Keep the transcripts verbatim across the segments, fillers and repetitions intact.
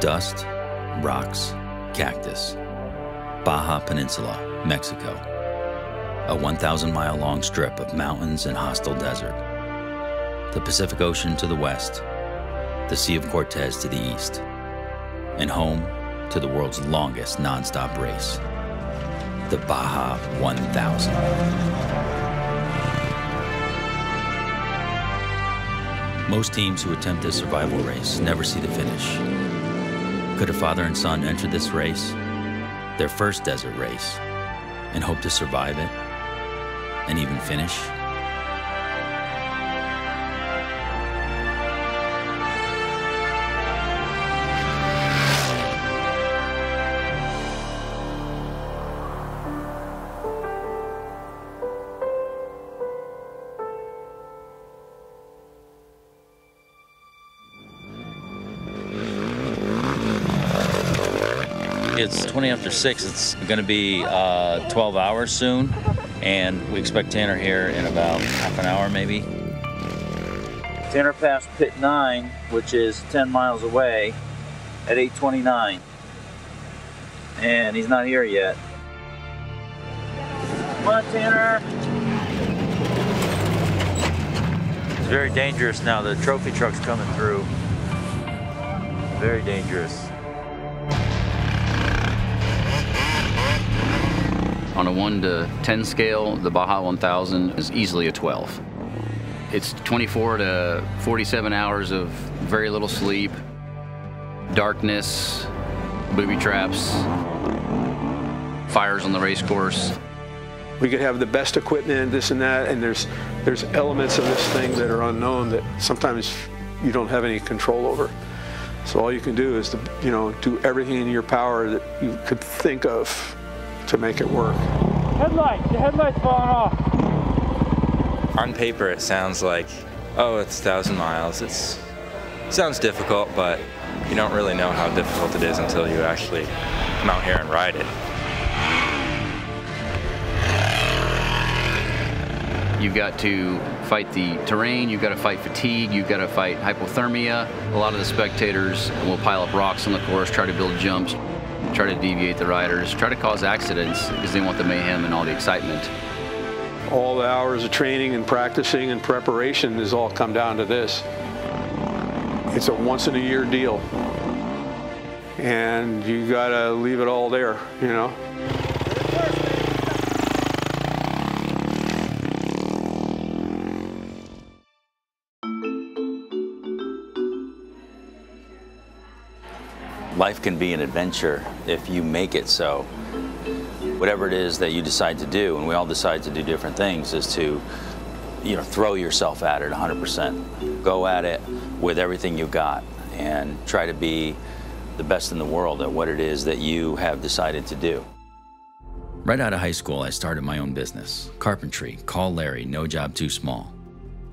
Dust, rocks, cactus. Baja Peninsula, Mexico. A one thousand mile long strip of mountains and hostile desert. The Pacific Ocean to the west, the Sea of Cortez to the east, and home to the world's longest nonstop race, the Baja one thousand. Most teams who attempt this survival race never see the finish. Could a father and son enter this race, their first desert race, and hope to survive it, and even finish? It's twenty after six, it's gonna be uh, twelve hours soon, and we expect Tanner here in about half an hour maybe. Tanner passed pit nine, which is ten miles away, at eight twenty-nine. And he's not here yet. Come on, Tanner! It's very dangerous now, the trophy truck's coming through. Very dangerous. On a one to ten scale, the Baja one thousand is easily a twelve. It's twenty-four to forty-seven hours of very little sleep, darkness, booby traps, fires on the race course. We could have the best equipment, this and that, and there's, there's elements of this thing that are unknown that sometimes you don't have any control over. So all you can do is to, you know, do everything in your power that you could think of to make it work. Headlight, the headlight's falling off. On paper it sounds like, oh, it's a thousand miles. It's, it sounds difficult, but you don't really know how difficult it is until you actually come out here and ride it. You've got to fight the terrain, you've got to fight fatigue, you've got to fight hypothermia. A lot of the spectators will pile up rocks on the course, try to build jumps, try to deviate the riders, try to cause accidents because they want the mayhem and all the excitement. All the hours of training and practicing and preparation has all come down to this. It's a once-in-a-year deal. And you gotta leave it all there, you know? Life can be an adventure if you make it so. Whatever it is that you decide to do, and we all decide to do different things, is to, you know, throw yourself at it one hundred percent. Go at it with everything you've got and try to be the best in the world at what it is that you have decided to do. Right out of high school, I started my own business. Carpentry, call Larry, no job too small.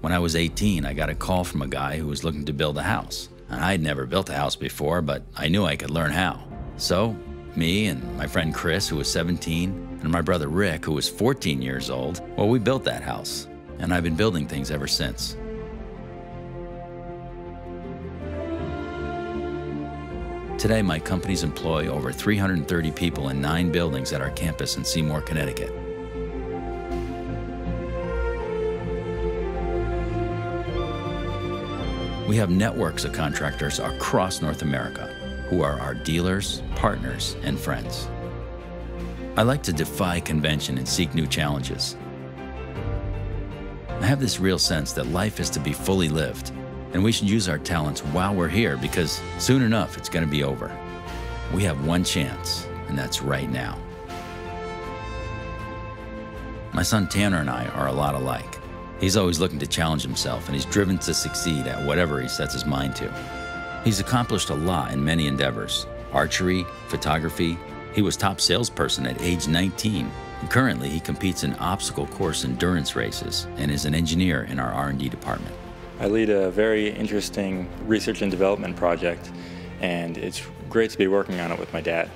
When I was eighteen, I got a call from a guy who was looking to build a house. And I'd never built a house before, but I knew I could learn how. So, me and my friend Chris, who was seventeen, and my brother Rick, who was fourteen years old, well, we built that house. And I've been building things ever since. Today, my companies employ over three hundred thirty people in nine buildings at our campus in Seymour, Connecticut. We have networks of contractors across North America who are our dealers, partners, and friends. I like to defy convention and seek new challenges. I have this real sense that life is to be fully lived, and we should use our talents while we're here because soon enough it's going to be over. We have one chance, and that's right now. My son Tanner and I are a lot alike. He's always looking to challenge himself, and he's driven to succeed at whatever he sets his mind to. He's accomplished a lot in many endeavors: archery, photography. He was top salesperson at age nineteen. And currently, he competes in obstacle course endurance races and is an engineer in our R and D department. I lead a very interesting research and development project, and it's great to be working on it with my dad.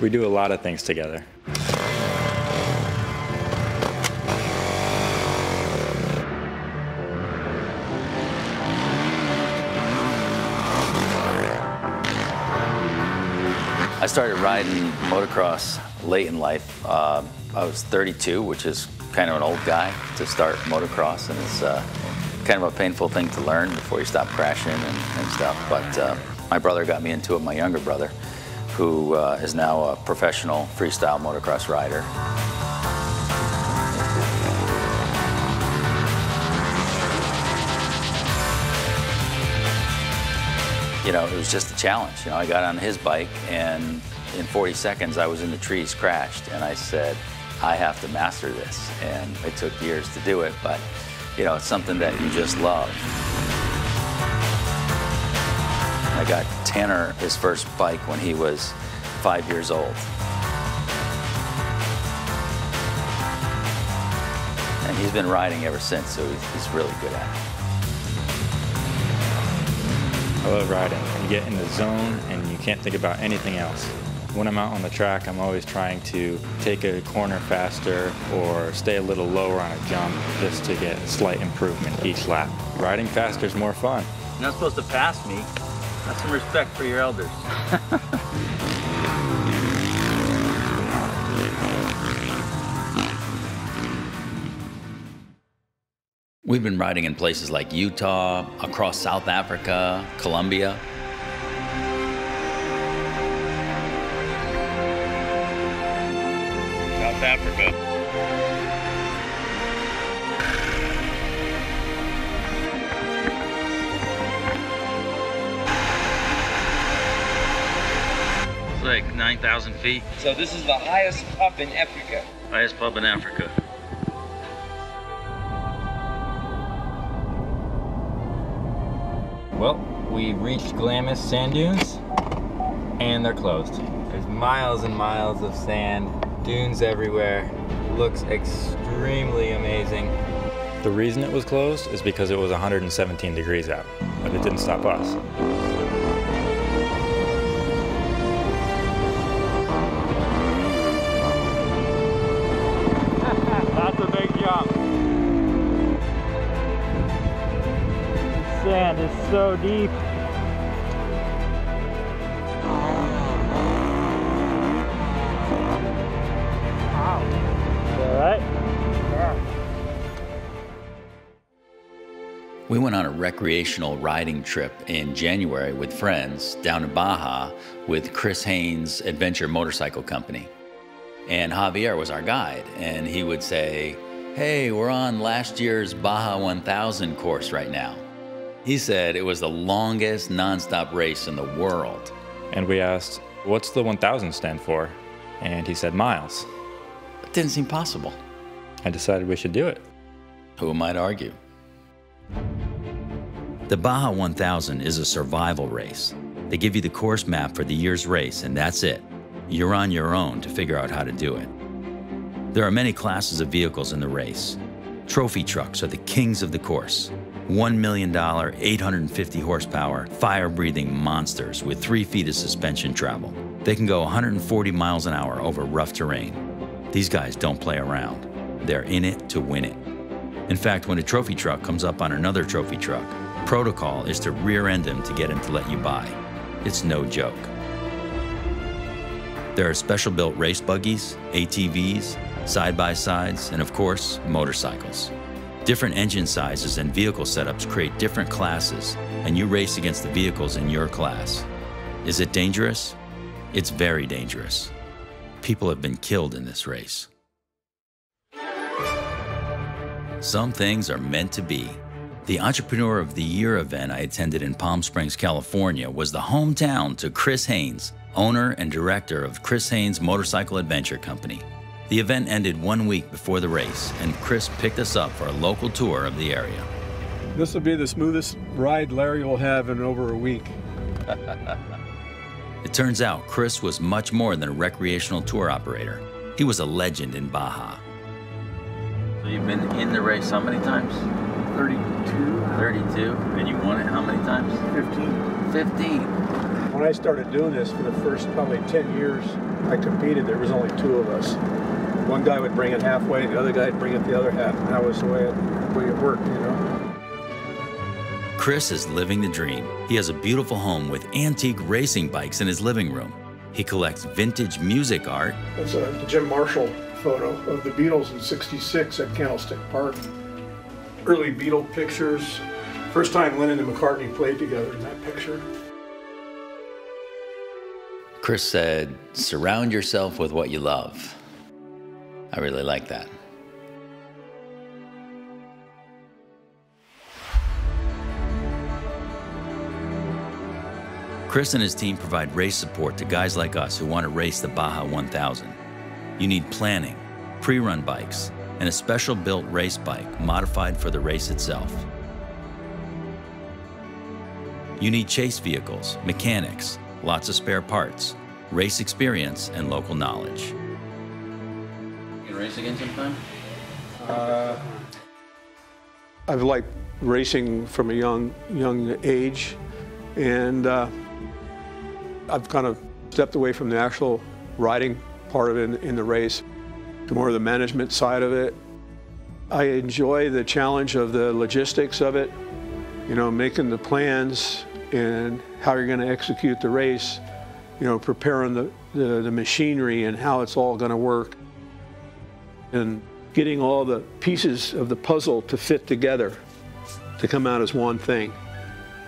We do a lot of things together. started riding motocross late in life. Uh, I was thirty-two, which is kind of an old guy to start motocross, and it's uh, kind of a painful thing to learn before you stop crashing and, and stuff. But uh, my brother got me into it, my younger brother, who uh, is now a professional freestyle motocross rider. You know, it was just a challenge. You know, I got on his bike, and in forty seconds, I was in the trees, crashed, and I said, I have to master this. And it took years to do it, but, you know, it's something that you just love. I got Tanner his first bike when he was five years old. And he's been riding ever since, so he's really good at it. I love riding. You get in the zone and you can't think about anything else. When I'm out on the track, I'm always trying to take a corner faster or stay a little lower on a jump just to get slight improvement each lap. Riding faster is more fun. You're not supposed to pass me. Have some respect for your elders. We've been riding in places like Utah, across South Africa, Colombia. South Africa. It's like nine thousand feet. So this is the highest pub in Africa. Highest pub in Africa. Well, we've reached Glamis Sand Dunes, and they're closed. There's miles and miles of sand, dunes everywhere. Looks extremely amazing. The reason it was closed is because it was one hundred seventeen degrees out, but it didn't stop us. That's a big jump. Sand is so deep. Wow. All right. Yeah. We went on a recreational riding trip in January with friends down to Baja with Chris Haines Adventure Motorcycle Company. And Javier was our guide, and he would say, "Hey, we're on last year's Baja one thousand course right now." He said it was the longest nonstop race in the world. And we asked, what's the one thousand stand for? And he said miles. It didn't seem possible. I decided we should do it. Who might argue? The Baja one thousand is a survival race. They give you the course map for the year's race, and that's it. You're on your own to figure out how to do it. There are many classes of vehicles in the race. Trophy trucks are the kings of the course. one million dollar, eight hundred fifty horsepower, fire-breathing monsters with three feet of suspension travel. They can go one hundred forty miles an hour over rough terrain. These guys don't play around. They're in it to win it. In fact, when a trophy truck comes up on another trophy truck, protocol is to rear-end him to get him to let you by. It's no joke. There are special-built race buggies, A T Vs, side-by-sides, and of course, motorcycles. Different engine sizes and vehicle setups create different classes, and you race against the vehicles in your class. Is it dangerous? It's very dangerous. People have been killed in this race. Some things are meant to be. The Entrepreneur of the Year event I attended in Palm Springs, California was the hometown to Chris Haines, owner and director of Chris Haines Motorcycle Adventure Company. The event ended one week before the race, and Chris picked us up for a local tour of the area. This will be the smoothest ride Larry will have in over a week. It turns out Chris was much more than a recreational tour operator. He was a legend in Baja. So you've been in the race how many times? thirty-two. thirty-two, and you won it how many times? fifteen. fifteen. When I started doing this for the first probably ten years I competed, there was only two of us. One guy would bring it halfway, the other guy would bring it the other half, and that was the way it, the way it worked, you know. Chris is living the dream. He has a beautiful home with antique racing bikes in his living room. He collects vintage music art. That's a Jim Marshall photo of the Beatles in sixty-six at Candlestick Park. Early Beatle pictures. First time Lennon and McCartney played together in that picture. Chris said, surround yourself with what you love. I really like that. Chris and his team provide race support to guys like us who want to race the Baja one thousand. You need planning, pre-run bikes, and a special-built race bike modified for the race itself. You need chase vehicles, mechanics, lots of spare parts, race experience, and local knowledge. You gonna race again sometime? Uh, I've liked racing from a young, young age, and uh, I've kind of stepped away from the actual riding part of it in, in the race to more of the management side of it. I enjoy the challenge of the logistics of it, you know, making the plans and how you're going to execute the race, you know, preparing the, the, the machinery and how it's all going to work and getting all the pieces of the puzzle to fit together to come out as one thing.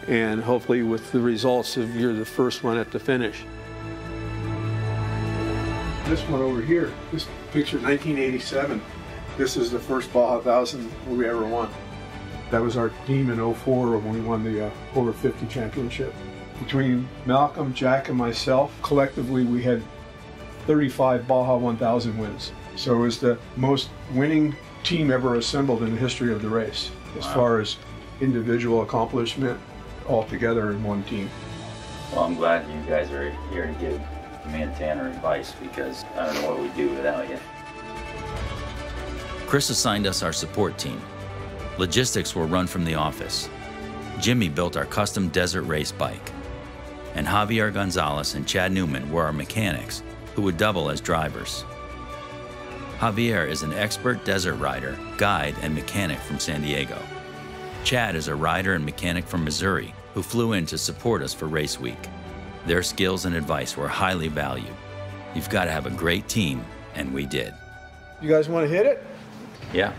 And hopefully with the results of you're the first one at the finish. This one over here, this picture nineteen eighty-seven. This is the first Baja one thousand we ever won. That was our team in oh four when we won the uh, over fifty championship. Between Malcolm, Jack, and myself, collectively we had thirty-five Baja one thousand wins. So it was the most winning team ever assembled in the history of the race, as wow. far as individual accomplishment, all together in one team. Well, I'm glad you guys are here to give man Tanner advice, because I don't know what we'd do without you. Chris assigned us our support team. Logistics were run from the office. Jimmy built our custom desert race bike. And Javier Gonzalez and Chad Newman were our mechanics, who would double as drivers. Javier is an expert desert rider, guide, and mechanic from San Diego. Chad is a rider and mechanic from Missouri who flew in to support us for race week. Their skills and advice were highly valued. You've got to have a great team, and we did. You guys want to hit it? Yeah.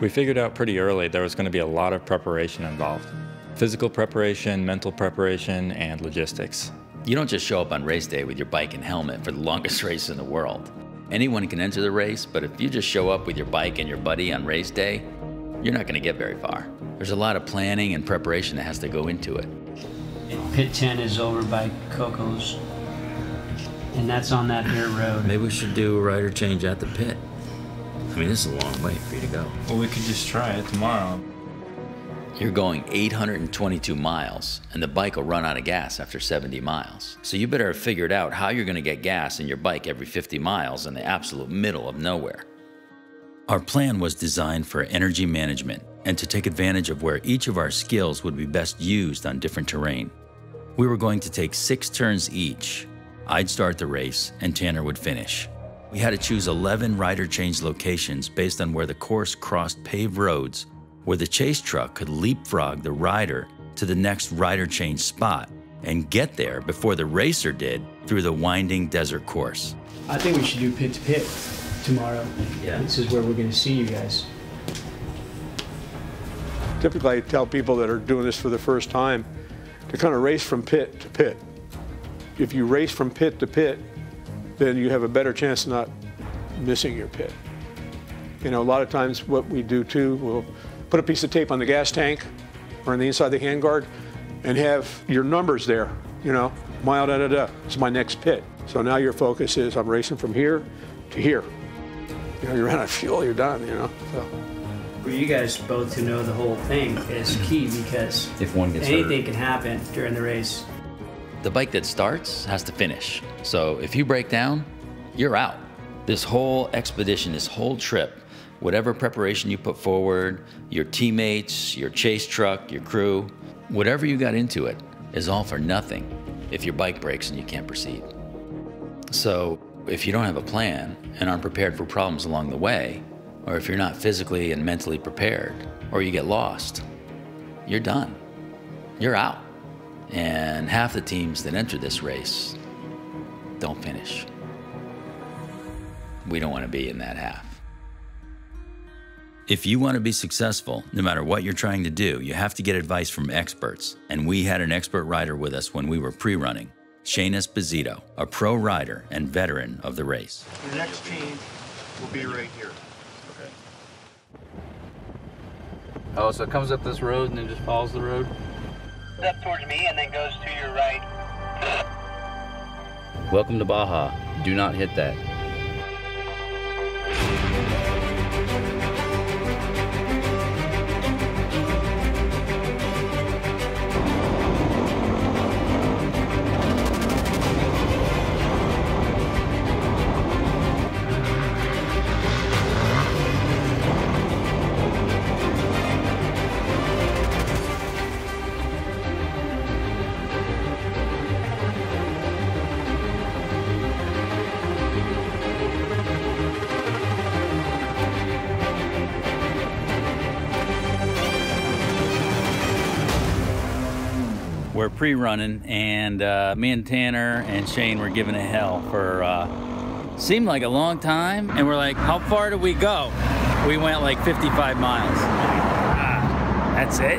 We figured out pretty early there was going to be a lot of preparation involved. Physical preparation, mental preparation, and logistics. You don't just show up on race day with your bike and helmet for the longest race in the world. Anyone can enter the race, but if you just show up with your bike and your buddy on race day, you're not going to get very far. There's a lot of planning and preparation that has to go into it. And pit ten is over by Coco's, and that's on that dirt road. Maybe we should do a rider change at the pit. I mean, this is a long way for you to go. Well, we could just try it tomorrow. You're going eight hundred twenty-two miles, and the bike will run out of gas after seventy miles. So you better have figured out how you're going to get gas in your bike every fifty miles in the absolute middle of nowhere. Our plan was designed for energy management and to take advantage of where each of our skills would be best used on different terrain. We were going to take six turns each. I'd start the race, and Tanner would finish. We had to choose eleven rider change locations based on where the course crossed paved roads, where the chase truck could leapfrog the rider to the next rider change spot and get there before the racer did through the winding desert course. I think we should do pit to pit tomorrow. Yeah. This is where we're going to see you guys. Typically, I tell people that are doing this for the first time to kind of race from pit to pit. If you race from pit to pit, then you have a better chance of not missing your pit. You know, a lot of times what we do too, we'll put a piece of tape on the gas tank or on the inside of the handguard and have your numbers there, you know, mile da da da, it's my next pit. So now your focus is I'm racing from here to here. You know, you run out of fuel, you're done, you know. So. For you guys both to know the whole thing is key, because if one gets anything hurt. Can happen during the race. The bike that starts has to finish. So if you break down, you're out. This whole expedition, this whole trip, whatever preparation you put forward, your teammates, your chase truck, your crew, whatever you got into it is all for nothing if your bike breaks and you can't proceed. So if you don't have a plan and aren't prepared for problems along the way, or if you're not physically and mentally prepared, or you get lost, you're done. You're out. And half the teams that enter this race don't finish. We don't want to be in that half. If you want to be successful, no matter what you're trying to do, you have to get advice from experts. And we had an expert rider with us when we were pre-running, Shane Esposito, a pro rider and veteran of the race. Your next team will be right here. Okay. Oh, so it comes up this road and then just follows the road? Up towards me and then goes to your right. Welcome to Baja. Do not hit that. We're pre-running, and uh, me and Tanner and Shane were giving it hell for, uh, seemed like a long time, and we're like, how far do we go? We went like fifty-five miles. Ah, that's it.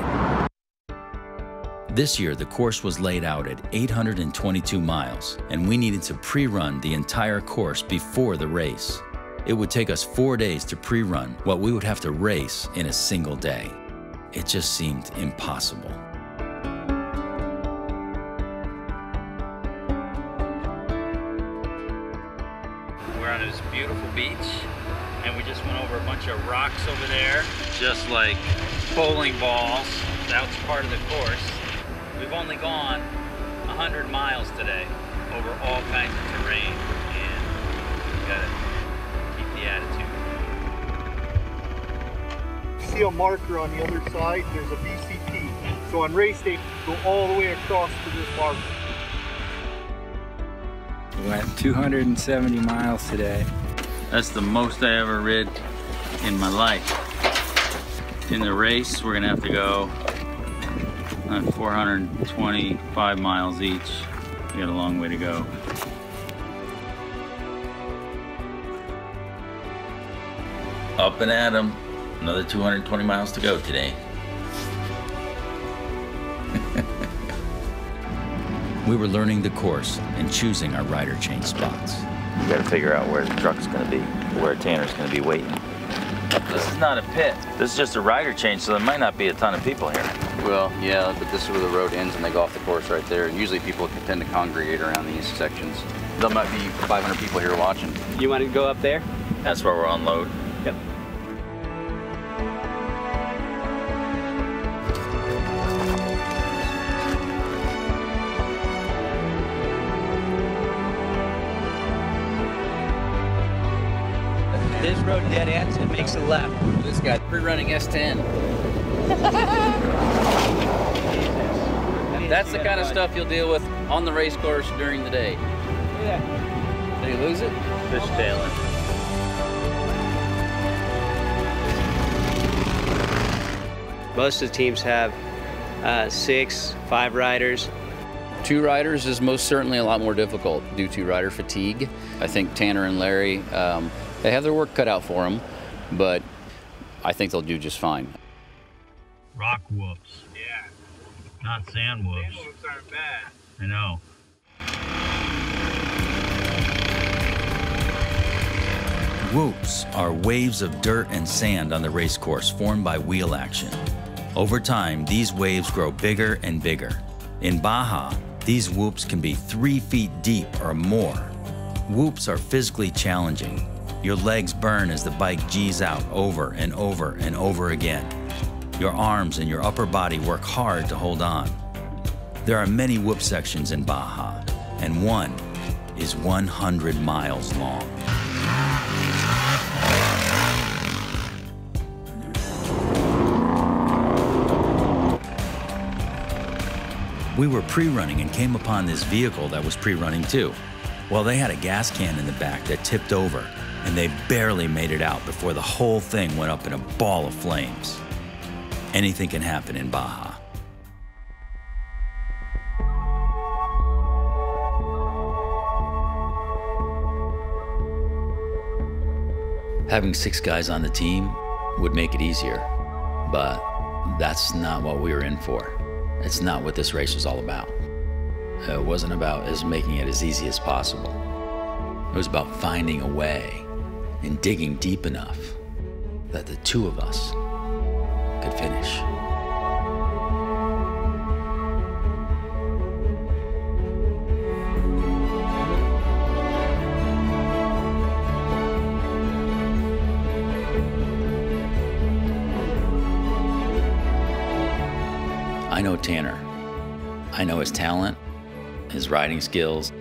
This year, the course was laid out at eight hundred twenty-two miles, and we needed to pre-run the entire course before the race. It would take us four days to pre-run what we would have to race in a single day. It just seemed impossible. This beautiful beach, and we just went over a bunch of rocks over there, just like bowling balls. That's part of the course. We've only gone one hundred miles today over all kinds of terrain, and we've got to keep the attitude. You see a marker on the other side, there's a V C T. So on race day, go all the way across to this marker. We went two hundred seventy miles today. That's the most I ever rid in my life. In the race, we're gonna have to go on four hundred twenty-five miles each. We got a long way to go. Up and at 'em. Another two hundred twenty miles to go today. We were learning the course and choosing our rider change spots. You gotta figure out where the truck's gonna be, where Tanner's gonna be waiting. This is not a pit. This is just a rider change, so there might not be a ton of people here. Well, yeah, but this is where the road ends and they go off the course right there. And usually people tend to congregate around these sections. There might be five hundred people here watching. You wanna go up there? That's where we're on load. Yep. Road dead ends and makes a left. This guy pre-running S ten. That's the kind of stuff you'll deal with on the race course during the day. Yeah. Did he lose it? Fish tailing. Most of the teams have uh, six, five riders. Two riders is most certainly a lot more difficult due to rider fatigue. I think Tanner and Larry, um, they have their work cut out for them, but I think they'll do just fine. Rock whoops. Yeah. Not sand whoops. Sand whoops aren't bad. I know. Whoops are waves of dirt and sand on the race course formed by wheel action. Over time, these waves grow bigger and bigger. In Baja, these whoops can be three feet deep or more. Whoops are physically challenging. Your legs burn as the bike G's out over and over and over again. Your arms and your upper body work hard to hold on. There are many whoop sections in Baja, and one is one hundred miles long. We were pre-running and came upon this vehicle that was pre-running too. Well, they had a gas can in the back that tipped over, and they barely made it out before the whole thing went up in a ball of flames. Anything can happen in Baja. Having six guys on the team would make it easier, but that's not what we were in for. It's not what this race was all about. It wasn't about as making it as easy as possible. It was about finding a way and digging deep enough that the two of us could finish. I know Tanner. I know his talent, his riding skills,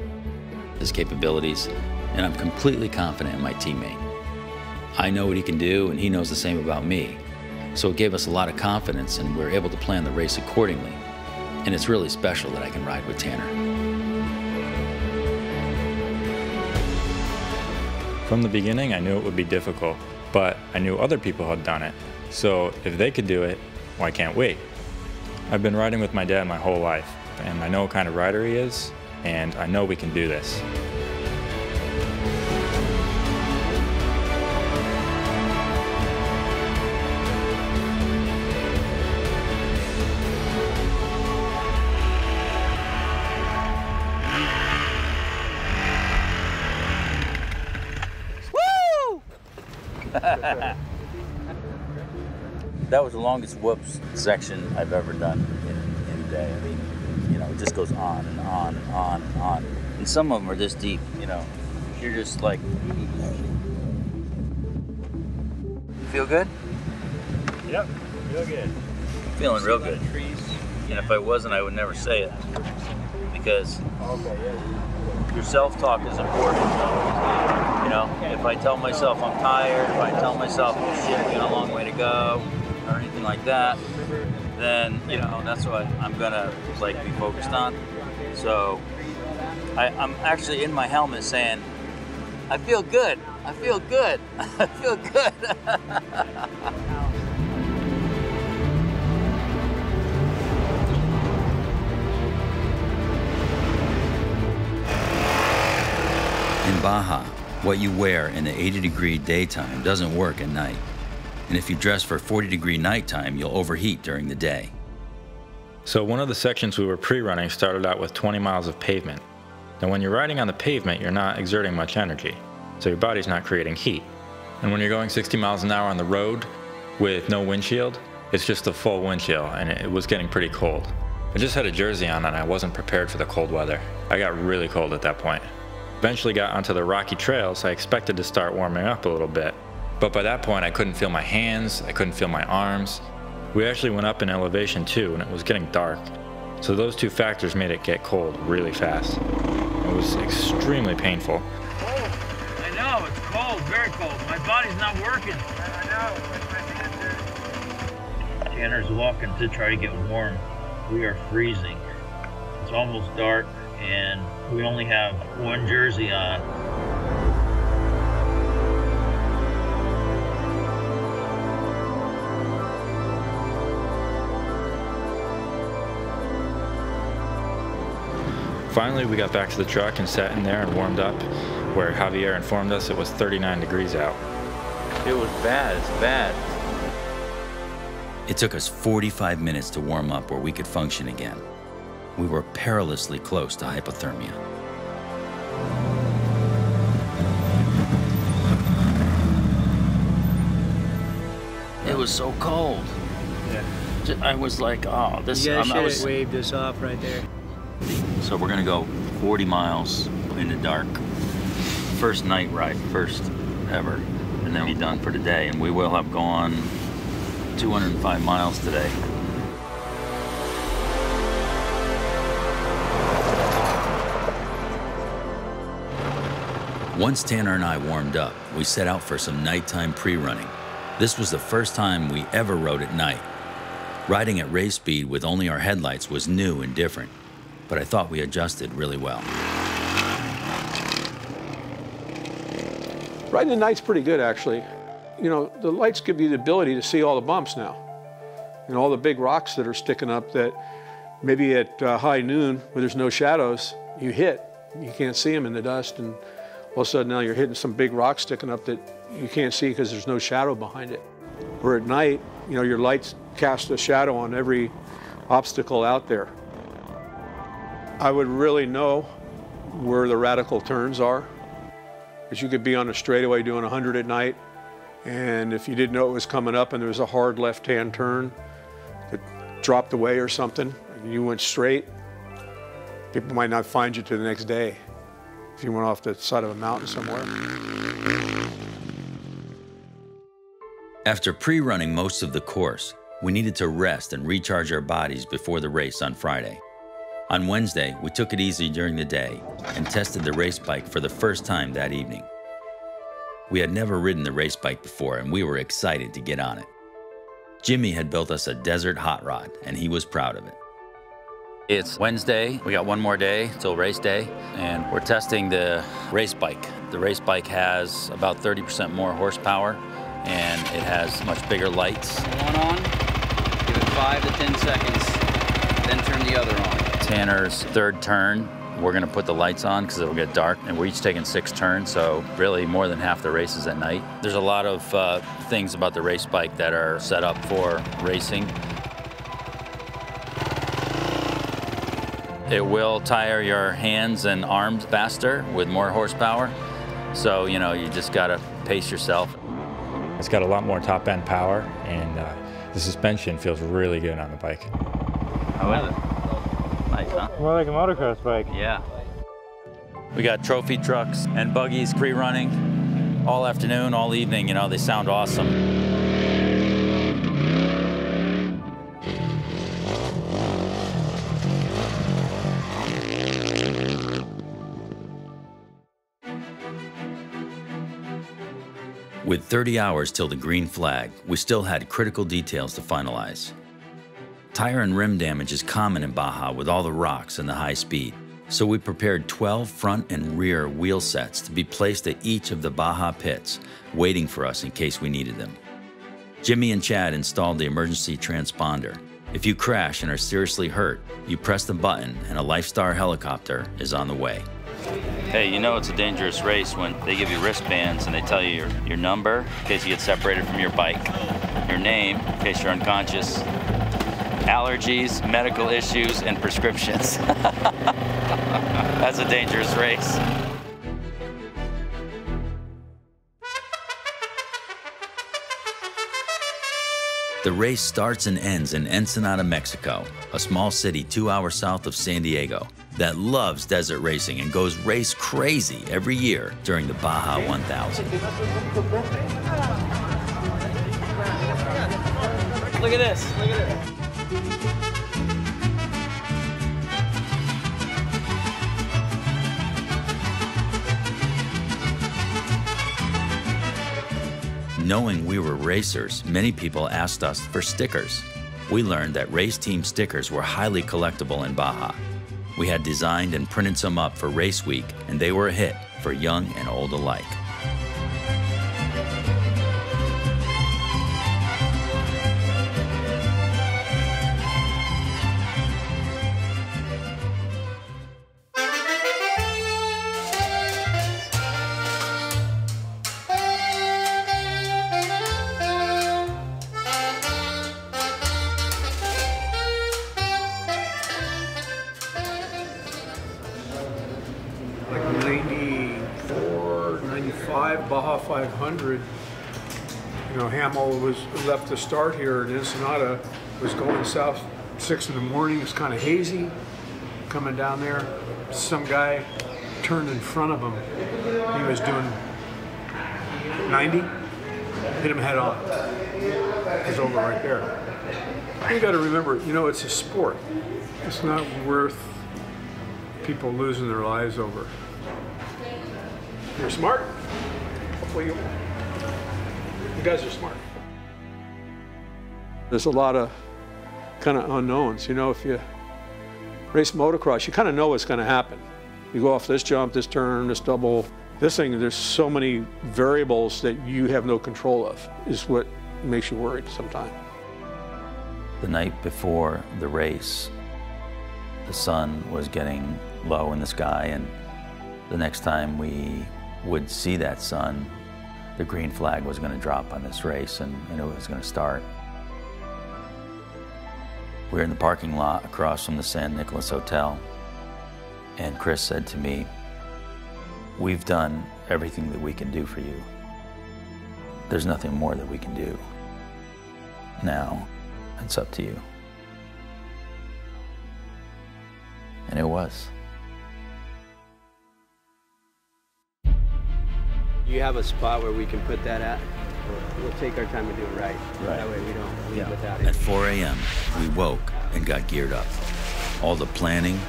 his capabilities, and I'm completely confident in my teammate. I know what he can do, and he knows the same about me. So it gave us a lot of confidence, and we were able to plan the race accordingly. And it's really special that I can ride with Tanner. From the beginning, I knew it would be difficult, but I knew other people had done it. So if they could do it, why can't we? I've been riding with my dad my whole life, and I know what kind of rider he is, and I know we can do this. Woo! That was the longest whoops section I've ever done in, in a day. I mean, you know, it just goes on and on and on and on. And some of them are this deep, you know. You're just like... Feel good? Yep, feel good. Feeling real good. And if I wasn't, I would never say it. Because your self-talk is important. You know, if I tell myself I'm tired, if I tell myself, oh shit, we got a long way to go, or anything like that, then, you know, that's what I'm gonna, like, be focused on. So, I, I'm actually in my helmet saying, I feel good, I feel good, I feel good. In Baja, what you wear in the eighty degree daytime doesn't work at night. And if you dress for forty degree nighttime, you'll overheat during the day. So one of the sections we were pre-running started out with twenty miles of pavement. Now when you're riding on the pavement, you're not exerting much energy, so your body's not creating heat. And when you're going sixty miles an hour on the road with no windshield, it's just a full windshield, and it was getting pretty cold. I just had a jersey on and I wasn't prepared for the cold weather. I got really cold at that point. Eventually got onto the rocky trails, so I expected to start warming up a little bit. But by that point, I couldn't feel my hands, I couldn't feel my arms. We actually went up in elevation too, and it was getting dark. So those two factors made it get cold really fast. It was extremely painful. Cold. I know, it's cold, very cold. My body's not working. I know. Tanner's walking to try to get warm. We are freezing. It's almost dark, and we only have one jersey on. Finally, we got back to the truck and sat in there and warmed up, where Javier informed us it was thirty-nine degrees out. It was bad, it's bad. It took us forty-five minutes to warm up where we could function again. We were perilously close to hypothermia. It was so cold. Yeah. I was like, oh, this... You guys um, should have waved us off right there. So we're gonna go forty miles in the dark. First night ride, first ever. And then we'll be done for today. And we will have gone two hundred five miles today. Once Tanner and I warmed up, we set out for some nighttime pre-running. This was the first time we ever rode at night. Riding at race speed with only our headlights was new and different, but I thought we adjusted really well. Riding the night's pretty good, actually. You know, the lights give you the ability to see all the bumps now and all the big rocks that are sticking up that maybe at uh, high noon, where there's no shadows, you hit. You can't see them in the dust, and all of a sudden now you're hitting some big rocks sticking up that you can't see because there's no shadow behind it. Or at night, you know, your lights cast a shadow on every obstacle out there. I would really know where the radical turns are, because you could be on a straightaway doing a hundred at night, and if you didn't know it was coming up and there was a hard left-hand turn that dropped away or something, and you went straight, people might not find you till the next day if you went off the side of a mountain somewhere. After pre-running most of the course, we needed to rest and recharge our bodies before the race on Friday. On Wednesday, we took it easy during the day and tested the race bike for the first time that evening. We had never ridden the race bike before, and we were excited to get on it. Jimmy had built us a desert hot rod, and he was proud of it. It's Wednesday, we got one more day till race day, and we're testing the race bike. The race bike has about thirty percent more horsepower, and it has much bigger lights. One on, give it five to ten seconds, then turn the other on. Tanner's third turn, we're gonna put the lights on because it'll get dark, and we're each taking six turns, so really more than half the race is at night. There's a lot of uh, things about the race bike that are set up for racing. It will tire your hands and arms faster with more horsepower. So, you know, you just gotta pace yourself. It's got a lot more top end power, and uh, the suspension feels really good on the bike. I love it. Nice, huh? More like a motocross bike. Yeah. We got trophy trucks and buggies pre-running all afternoon, all evening. You know, they sound awesome. With thirty hours till the green flag, we still had critical details to finalize. Tire and rim damage is common in Baja with all the rocks and the high speed, so we prepared twelve front and rear wheel sets to be placed at each of the Baja pits, waiting for us in case we needed them. Jimmy and Chad installed the emergency transponder. If you crash and are seriously hurt, you press the button and a Lifestar helicopter is on the way. Hey, you know it's a dangerous race when they give you wristbands and they tell you your, your number in case you get separated from your bike, your name in case you're unconscious, allergies, medical issues, and prescriptions. That's a dangerous race. The race starts and ends in Ensenada, Mexico, a small city two hours south of San Diego that loves desert racing and goes race crazy every year during the Baja one thousand. Look at this, look at this. Knowing we were racers, many people asked us for stickers. We learned that race team stickers were highly collectible in Baja. We had designed and printed some up for race week, and they were a hit for young and old alike. Baja five hundred, you know, Hamill was left to start here in Ensenada, was going south six in the morning. It was kind of hazy coming down there. Some guy turned in front of him. He was doing ninety, hit him head on. It was over right there. You got to remember, you know, it's a sport. It's not worth people losing their lives over. You're smart. Well, you, you guys are smart. There's a lot of kind of unknowns. You know, if you race motocross, you kind of know what's going to happen. You go off this jump, this turn, this double, This thing, there's so many variables that you have no control of, is what makes you worried sometimes. The night before the race, the sun was getting low in the sky, and the next time we would see that sun, the green flag was going to drop on this race, and, and it was going to start. We were in the parking lot across from the San Nicolas Hotel, and Chris said to me, "We've done everything that we can do for you. There's nothing more that we can do. Now, it's up to you." And it was. You have a spot where we can put that at? We'll take our time and do it right. right. That way we don't leave yeah. without it. At four A M, we woke and got geared up. All the planning,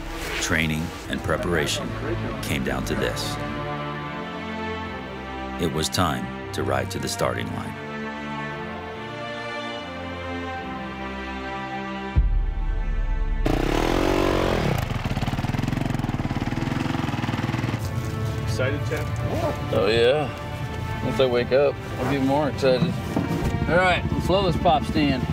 training, and preparation came down to this. It was time to ride to the starting line. Excited, Chad? Oh, yeah. Once I wake up, I'll be more excited. All right, let's slow this pop stand.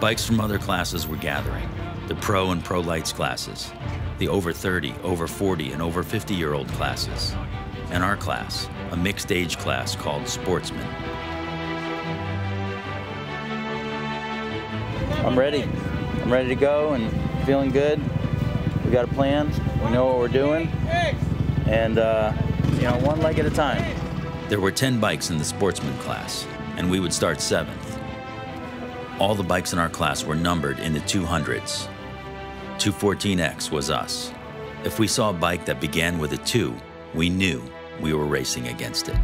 Bikes from other classes were gathering, the pro and pro lights classes, the over thirty, over forty, and over fifty-year-old classes, and our class, a mixed age class called Sportsman. I'm ready. I'm ready to go and feeling good. We got a plan. We know what we're doing. And, uh, you know, one leg at a time. There were ten bikes in the Sportsman class, and we would start seventh. All the bikes in our class were numbered in the two hundreds. two fourteen X was us. If we saw a bike that began with a two, we knew we were racing against it.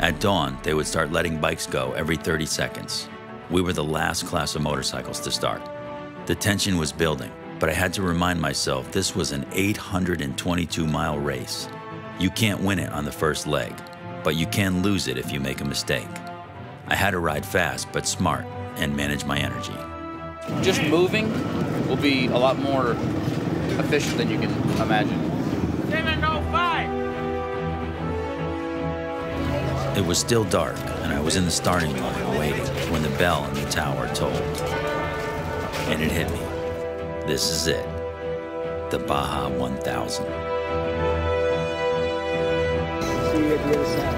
At dawn, they would start letting bikes go every thirty seconds. We were the last class of motorcycles to start. The tension was building, but I had to remind myself this was an eight hundred twenty-two mile race. You can't win it on the first leg, but you can lose it if you make a mistake. I had to ride fast, but smart, and manage my energy. Just moving will be a lot more efficient than you can imagine. It was still dark, and I was in the starting line waiting when the bell in the tower tolled. And it hit me. This is it. The Baja one thousand. See you at the other side.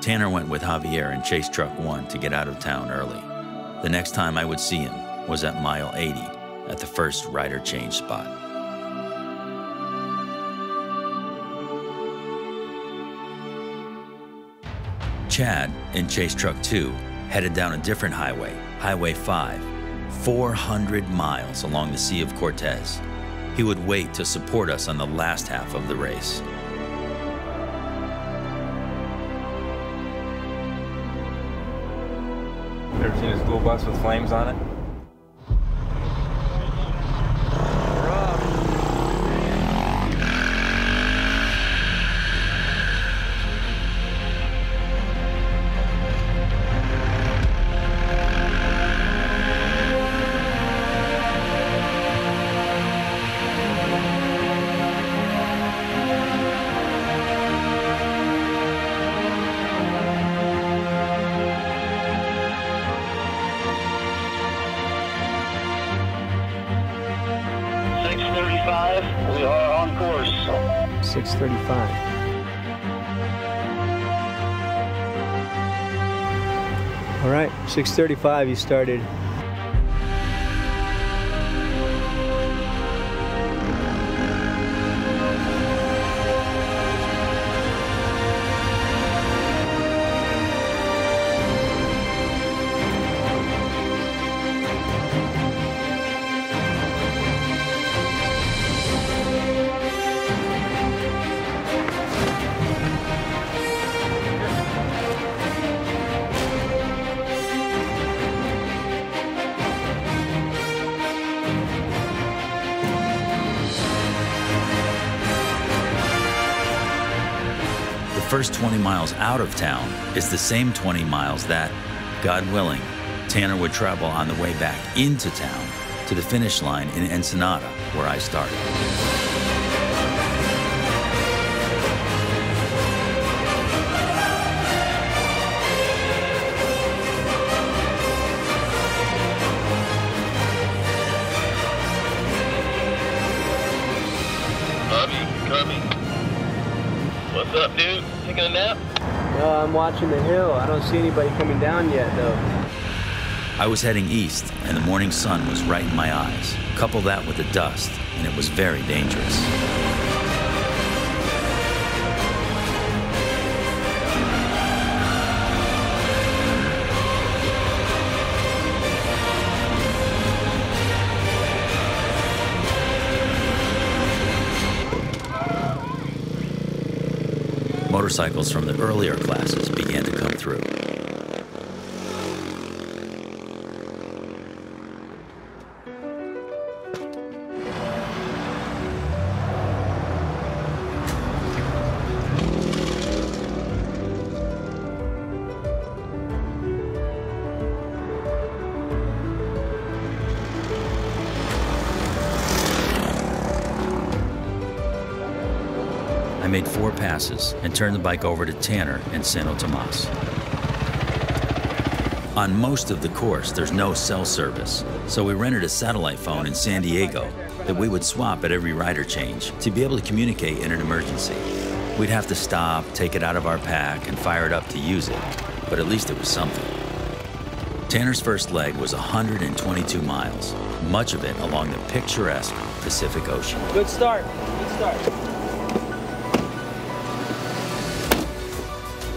Tanner went with Javier in Chase Truck one to get out of town early. The next time I would see him was at mile eighty, at the first rider change spot. Chad, in Chase Truck two, headed down a different highway, Highway five, four hundred miles along the Sea of Cortez. He would wait to support us on the last half of the race. Ever seen a school bus with flames on it? six thirty-five. All right, six thirty-five you started. first twenty miles out of town is the same twenty miles that, God willing, Tanner would travel on the way back into town to the finish line in Ensenada, where I started. I'm watching the hill. I don't see anybody coming down yet, though. I was heading east, and the morning sun was right in my eyes. Couple that with the dust, and it was very dangerous. Motorcycles from the earlier classes began to come through. I made four passes and turned the bike over to Tanner and Santo Tomas. On most of the course, there's no cell service, so we rented a satellite phone in San Diego that we would swap at every rider change to be able to communicate in an emergency. We'd have to stop, take it out of our pack, and fire it up to use it, but at least it was something. Tanner's first leg was one hundred twenty-two miles, much of it along the picturesque Pacific Ocean. Good start, good start.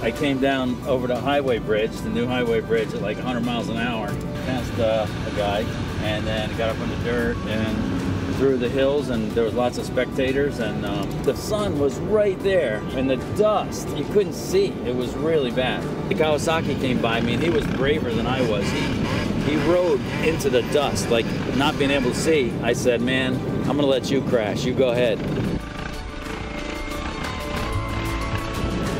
I came down over the highway bridge, the new highway bridge, at like one hundred miles an hour, past uh, a guy, and then got up in the dirt and through the hills, and there was lots of spectators, and um, the sun was right there, and the dust, you couldn't see. It was really bad. The Kawasaki came by me, and he was braver than I was. He, he rode into the dust, like not being able to see. I said, man, I'm gonna let you crash, you go ahead.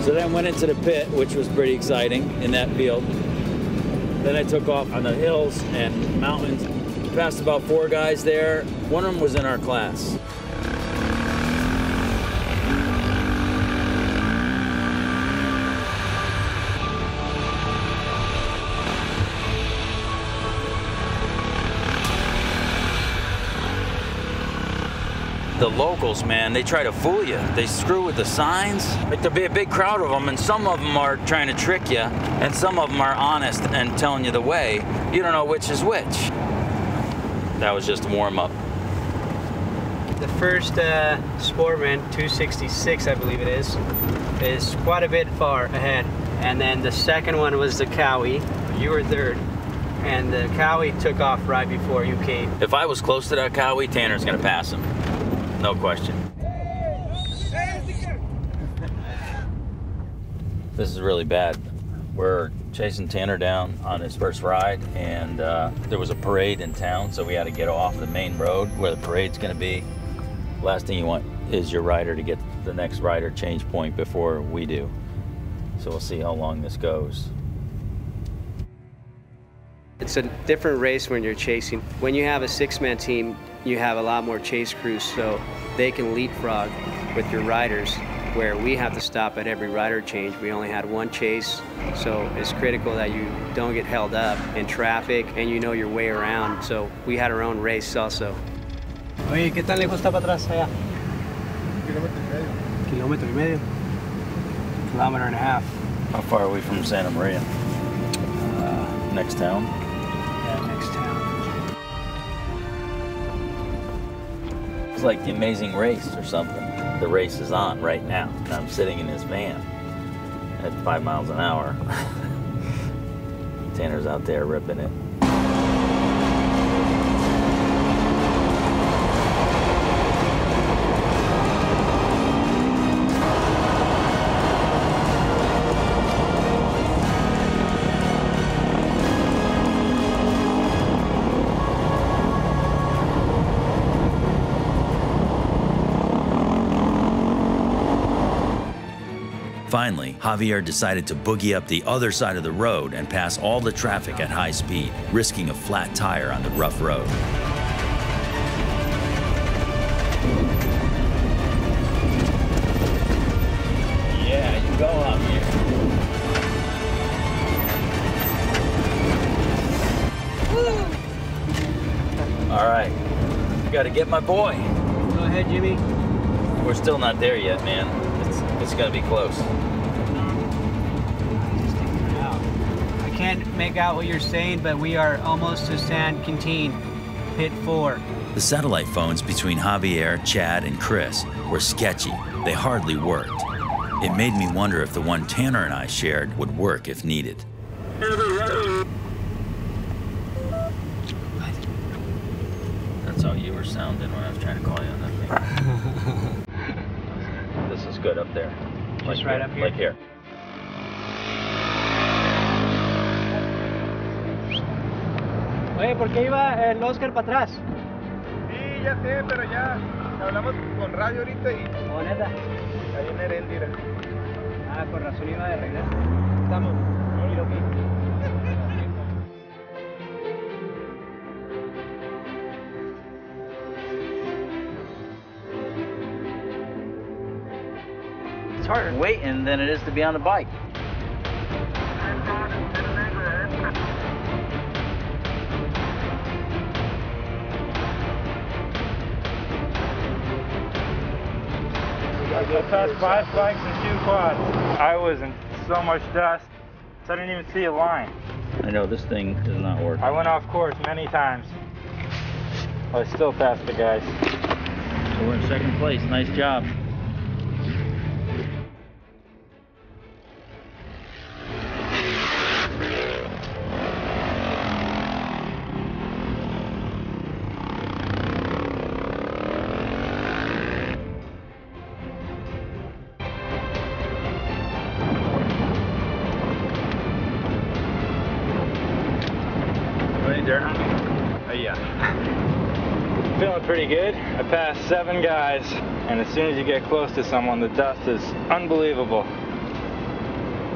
So then went into the pit, which was pretty exciting in that field. Then I took off on the hills and mountains. Passed about four guys there. One of them was in our class. The locals, man, they try to fool you. They screw with the signs. Like, there'll be a big crowd of them, and some of them are trying to trick you, and some of them are honest and telling you the way. You don't know which is which. That was just a warm-up. The first uh, Sportman, two sixty-six, I believe it is, is quite a bit far ahead. And then the second one was the Cowie. You were third. And the Cowie took off right before you came. If I was close to that Cowie, Tanner's gonna pass him. No question. This is really bad. We're chasing Tanner down on his first ride, and uh, there was a parade in town, so we had to get off the main road where the parade's gonna be. Last thing you want is your rider to get the next rider change point before we do. So we'll see how long this goes. It's a different race when you're chasing. When you have a six-man team, you have a lot more chase crews, so they can leapfrog with your riders, where we have to stop at every rider change. We only had one chase, so it's critical that you don't get held up in traffic and you know your way around, so we had our own race also. Oye, ¿qué tan lejos está para atrás allá? Kilómetro y medio. Kilómetro y medio? Kilometer and a half. How far are we from Santa Maria? Uh, next town? Yeah, next town. Like The Amazing Race or something. The race is on right now, and I'm sitting in this van at five miles an hour. Tanner's out there ripping it. Finally, Javier decided to boogie up the other side of the road and pass all the traffic at high speed, risking a flat tire on the rough road. Yeah, you go up here. Woo! All right, gotta get my boy. Go ahead, Jimmy. We're still not there yet, man. It's, it's gonna be close. I can't make out what you're saying, but we are almost to San Quintín, pit four. The satellite phones between Javier, Chad, and Chris were sketchy. They hardly worked. It made me wonder if the one Tanner and I shared would work if needed. That's how you were sounding when I was trying to call you on that thing. This is good up there. Just like right here, up here? Like here. Oye, ¿por qué iba el Oscar para atrás? Sí, ya sé, pero ya hablamos con radio ahorita y... Oh, neta. Ahí en Herendira. Ah, con razón iba de regreso. Estamos. Mira, ok. It's harder waiting than it is to be on the bike. I passed five bikes and two quads. I was in so much dust, I didn't even see a line. I know, this thing does not work. I went off course many times. I still passed the guys. So we're in second place. Nice job. Good. I passed seven guys, and as soon as you get close to someone, the dust is unbelievable.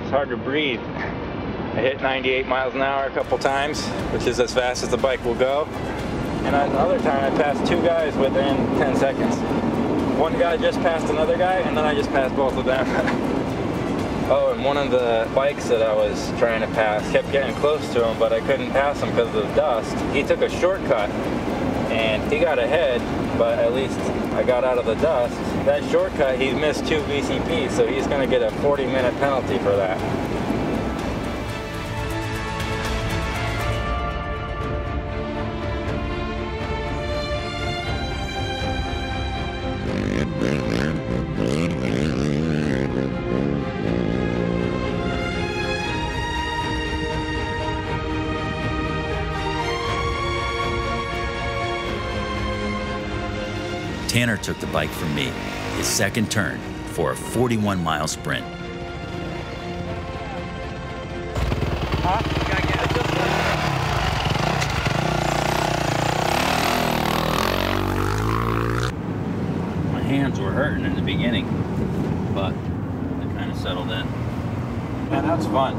It's hard to breathe. I hit ninety-eight miles an hour a couple times, which is as fast as the bike will go. And another time, I passed two guys within ten seconds. One guy just passed another guy, and then I just passed both of them. Oh, and one of the bikes that I was trying to pass kept getting close to him, but I couldn't pass him because of the dust. He took a shortcut. And he got ahead, but at least I got out of the dust. That shortcut, he missed two V C Ps, so he's going to get a forty minute penalty for that. Tanner took the bike from me, his second turn, for a forty-one mile sprint. Huh? Gotta get it just like... My hands were hurting in the beginning, but I kind of settled in. Man, that's fun.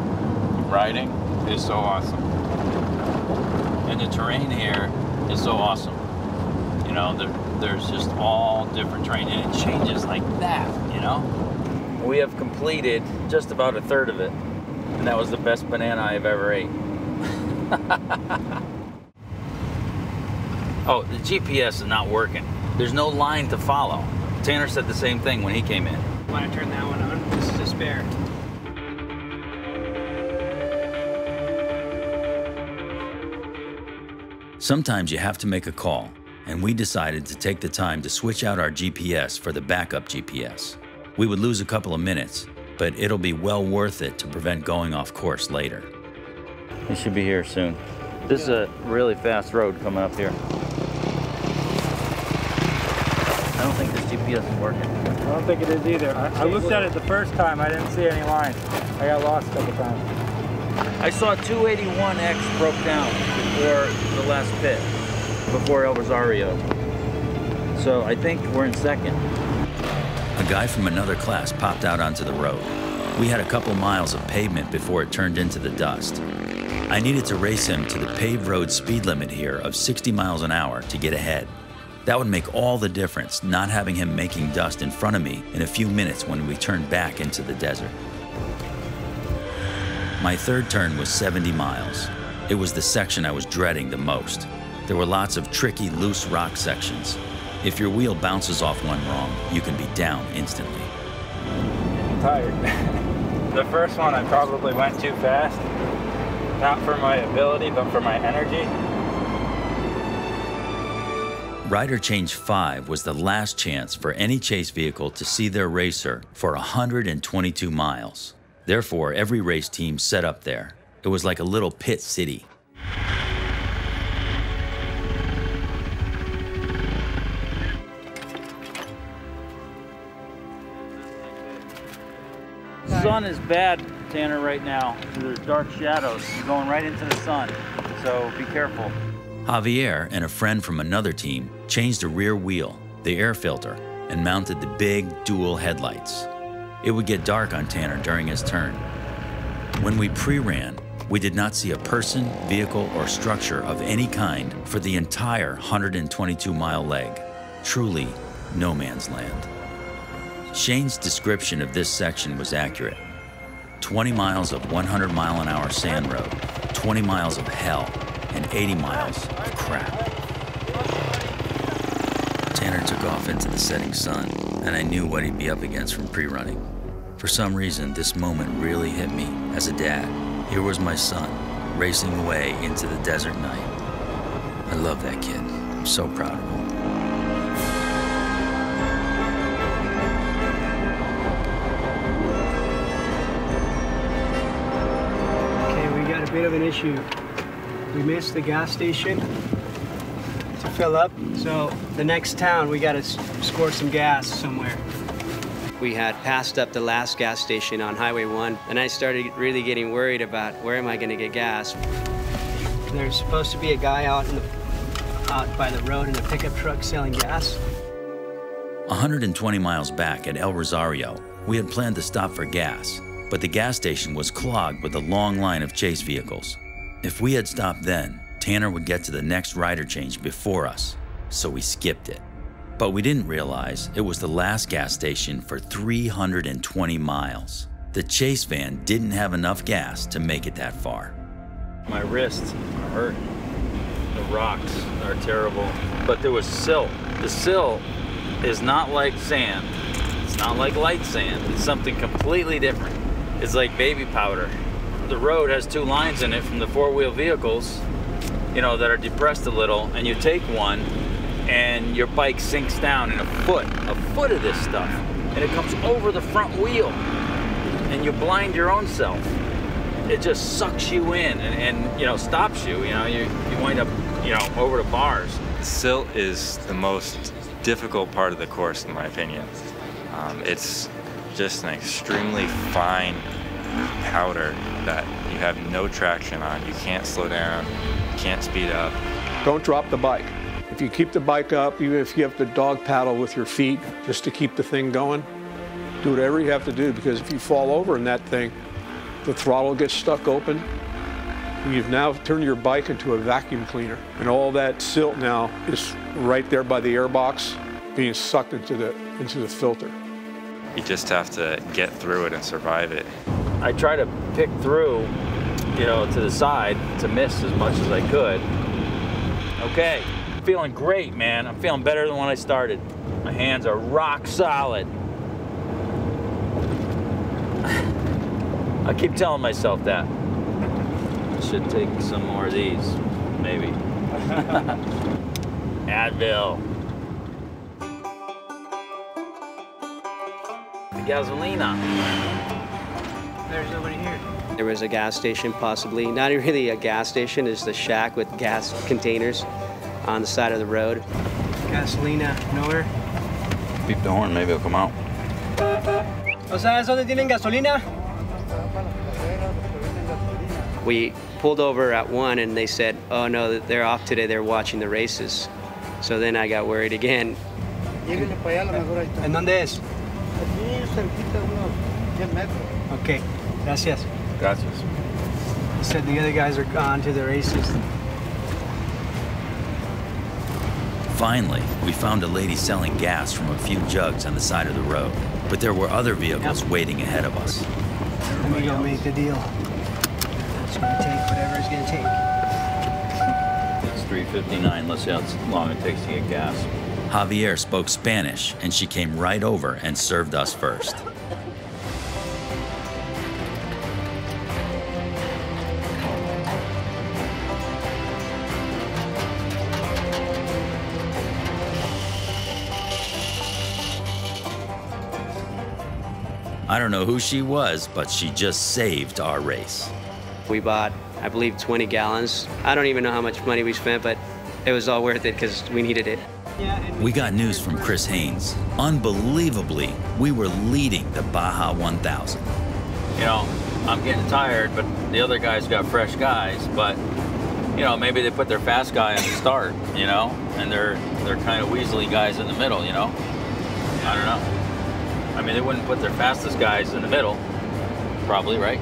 Riding is so awesome. And the terrain here is so awesome. You know, the there's just all different terrain, and it changes like that, you know? We have completed just about a third of it, and that was the best banana I've ever ate. Oh, the G P S is not working. There's no line to follow. Tanner said the same thing when he came in. Want to turn that one on? This is a spare. Sometimes you have to make a call. And we decided to take the time to switch out our G P S for the backup G P S. We would lose a couple of minutes, but it'll be well worth it to prevent going off course later. We should be here soon. This is a really fast road coming up here. I don't think this G P S is working. I don't think it is either. I, I looked at it the first time, I didn't see any lines. I got lost a couple times. I saw two eighty-one X broke down before the last pit. Before El Rosario. So I think we're in second. A guy from another class popped out onto the road. We had a couple miles of pavement before it turned into the dust. I needed to race him to the paved road speed limit here of sixty miles an hour to get ahead. That would make all the difference, not having him making dust in front of me in a few minutes when we turned back into the desert. My third turn was seventy miles. It was the section I was dreading the most. There were lots of tricky, loose rock sections. If your wheel bounces off one wrong, you can be down instantly. I'm tired. The first one I probably went too fast. Not for my ability, but for my energy. Rider Change five was the last chance for any chase vehicle to see their racer for one hundred twenty-two miles. Therefore, every race team set up there. It was like a little pit city. The sun is bad, Tanner, right now. There's dark shadows. You're going right into the sun, so be careful. Javier and a friend from another team changed the rear wheel, the air filter, and mounted the big dual headlights. It would get dark on Tanner during his turn. When we pre-ran, we did not see a person, vehicle, or structure of any kind for the entire one hundred twenty-two mile leg. Truly, no man's land. Shane's description of this section was accurate. twenty miles of one hundred mile an hour sand road, twenty miles of hell, and eighty miles of crap. Tanner took off into the setting sun, and I knew what he'd be up against from pre-running. For some reason, this moment really hit me as a dad. Here was my son, racing away into the desert night. I love that kid. I'm so proud of him. Okay, we got a bit of an issue. We missed the gas station to fill up, so the next town, we gotta score some gas somewhere. We had passed up the last gas station on Highway one, and I started really getting worried about where am I going to get gas. There's supposed to be a guy out, in the, out by the road in a pickup truck selling gas. one hundred twenty miles back at El Rosario, we had planned to stop for gas, but the gas station was clogged with a long line of chase vehicles. If we had stopped then, Tanner would get to the next rider change before us, so we skipped it. But we didn't realize it was the last gas station for three hundred twenty miles. The chase van didn't have enough gas to make it that far. My wrists are hurting. The rocks are terrible. But there was silt. The silt is not like sand. It's not like light sand. It's something completely different. It's like baby powder. The road has two lines in it from the four-wheel vehicles, you know, that are depressed a little, and you take one, and your bike sinks down in a foot, a foot of this stuff, and it comes over the front wheel, and you blind your own self. It just sucks you in and, and you know, stops you, you know, you, you wind up, you know, over the bars. Silt is the most difficult part of the course, in my opinion. Um, it's just an extremely fine powder that you have no traction on. You can't slow down, you can't speed up. Don't drop the bike. If you keep the bike up, even if you have to dog paddle with your feet just to keep the thing going, do whatever you have to do, because if you fall over in that thing, the throttle gets stuck open. You've now turned your bike into a vacuum cleaner, and all that silt now is right there by the air box being sucked into the, into the filter. You just have to get through it and survive it. I try to pick through, you know, to the side to miss as much as I could. Okay. I'm feeling great, man. I'm feeling better than when I started. My hands are rock solid. I keep telling myself that. I should take some more of these, maybe. Advil. The gasolina. There's nobody here. There was a gas station, possibly. Not really a gas station, it's the shack with gas containers on the side of the road. Gasolina, nowhere. Beep the horn, maybe it'll come out. We pulled over at one and they said, oh no, they're off today, they're watching the races. So then I got worried again. And, and donde es? Okay, gracias. Gracias. He said the other guys are gone to their races. Finally, we found a lady selling gas from a few jugs on the side of the road, but there were other vehicles yep. waiting ahead of us. Let me go make the deal. It's going to take whatever it's going to take. It's three fifty-nine. Let's see how long it takes to get gas. Javier spoke Spanish, and she came right over and served us first. I don't know who she was, but she just saved our race. We bought, I believe, twenty gallons. I don't even know how much money we spent, but it was all worth it because we needed it. We got news from Chris Haines. Unbelievably, we were leading the Baja one thousand. You know, I'm getting tired, but the other guys got fresh guys. But, you know, maybe they put their fast guy in the start, you know, and they're, they're kind of weaselly guys in the middle, you know. I don't know. I mean, they wouldn't put their fastest guys in the middle, probably, right?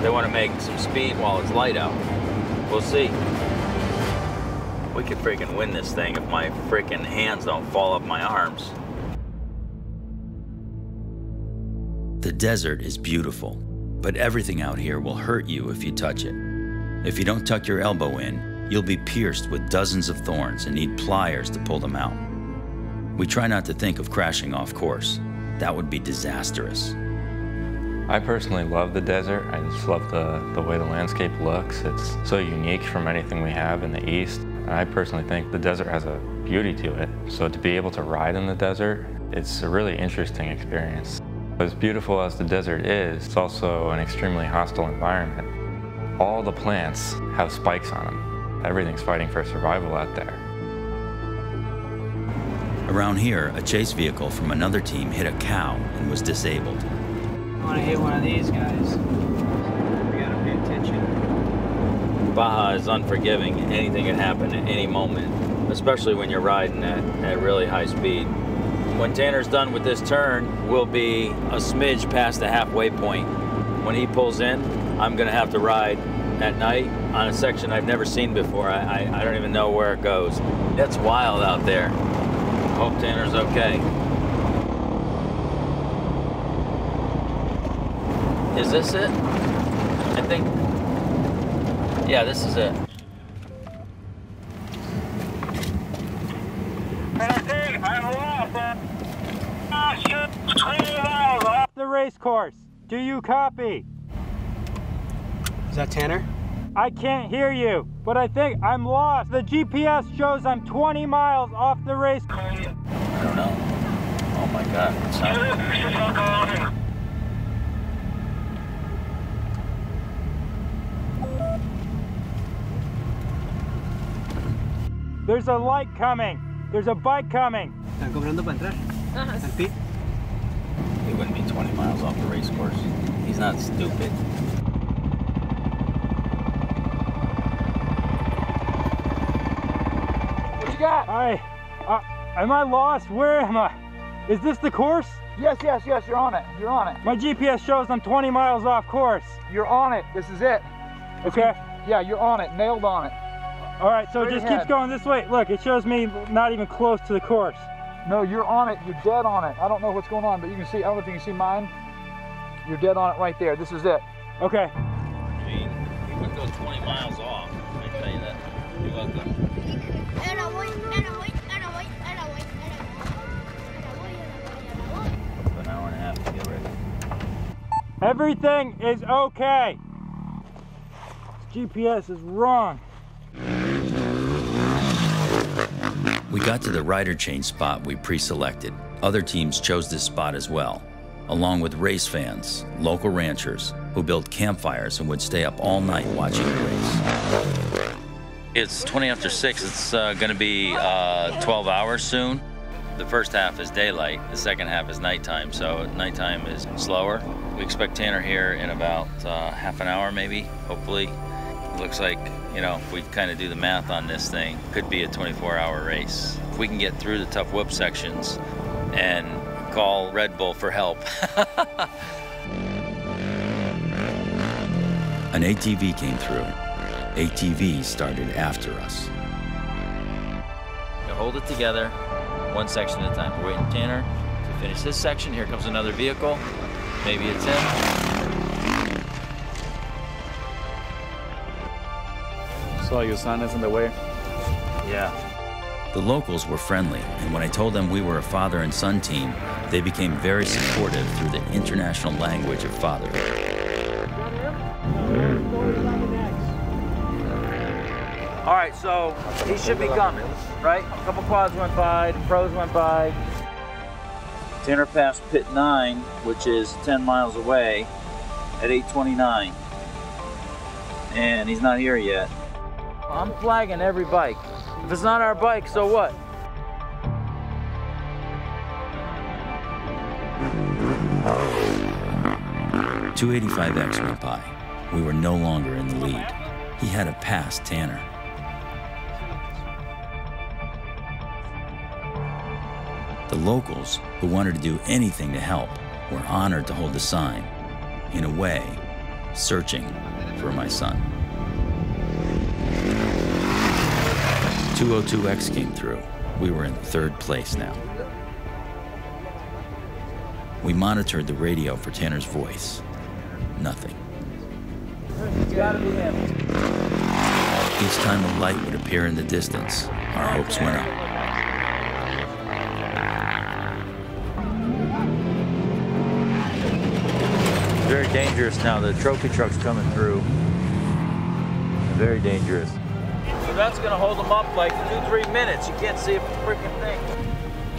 They want to make some speed while it's light out. We'll see. We could freaking win this thing if my freaking hands don't fall off my arms. The desert is beautiful, but everything out here will hurt you if you touch it. If you don't tuck your elbow in, you'll be pierced with dozens of thorns and need pliers to pull them out. We try not to think of crashing off course. That would be disastrous. I personally love the desert. I just love the, the way the landscape looks. It's so unique from anything we have in the East. And I personally think the desert has a beauty to it. So to be able to ride in the desert, it's a really interesting experience. As beautiful as the desert is, it's also an extremely hostile environment. All the plants have spikes on them. Everything's fighting for survival out there. Around here, a chase vehicle from another team hit a cow and was disabled. I want to hit one of these guys. We got to pay attention. Baja is unforgiving. Anything can happen at any moment, especially when you're riding at, at really high speed. When Tanner's done with this turn, we'll be a smidge past the halfway point. When he pulls in, I'm going to have to ride at night on a section I've never seen before. I, I, I don't even know where it goes. That's wild out there. Hope Tanner's okay. Is this it? I think, yeah, this is it. The race course, do you copy? Is that Tanner? I can't hear you, but I think I'm lost. The G P S shows I'm twenty miles off the race. I don't know. Oh my God. It's not... There's a light coming. There's a bike coming. Están cobrando para entrar. It wouldn't be twenty miles off the race course. He's not stupid. I, I, am I lost? Where am I? Is this the course? Yes, yes, yes, you're on it. You're on it. My G P S shows I'm twenty miles off course. You're on it. This is it. Okay. Yeah, you're on it. Nailed on it. All right, so it just keeps going this way. Look, it shows me not even close to the course. No, you're on it. You're dead on it. I don't know what's going on, but you can see, I don't know if you can see mine. You're dead on it right there. This is it. Okay. I mean, we would go twenty miles off. I tell you that. You're welcome. Everything is okay. This G P S is wrong. We got to the rider change spot we pre-selected. Other teams chose this spot as well, along with race fans, local ranchers, who built campfires and would stay up all night watching the race. It's twenty after six. It's uh, going to be uh, twelve hours soon. The first half is daylight. The second half is nighttime, so nighttime is slower. We expect Tanner here in about uh, half an hour, maybe, hopefully. It looks like, you know, if we kind of do the math on this thing, could be a twenty-four hour race. If we can get through the tough whip sections and call Red Bull for help. An A T V came through. A T V started after us. Now hold it together, one section at a time. We're waiting Tanner to finish his section. Here comes another vehicle. Maybe it's him. So your son is in the way? Yeah. The locals were friendly, and when I told them we were a father and son team, they became very supportive through the international language of fatherhood. All right, so he should be coming, right? A couple quads went by, the pros went by. Tanner passed pit nine, which is ten miles away, at eight twenty-nine. And he's not here yet. I'm flagging every bike. If it's not our bike, so what? two eighty-five X went by. We were no longer in the lead. He had to pass Tanner. The locals, who wanted to do anything to help, were honored to hold the sign, in a way, searching for my son. two oh two X came through. We were in third place now. We monitored the radio for Tanner's voice. Nothing. It's gotta be him. Each time a light would appear in the distance, our hopes went up. Very dangerous now. The trophy truck's coming through. Very dangerous. So that's gonna hold them up like two, three minutes. You can't see a freaking thing.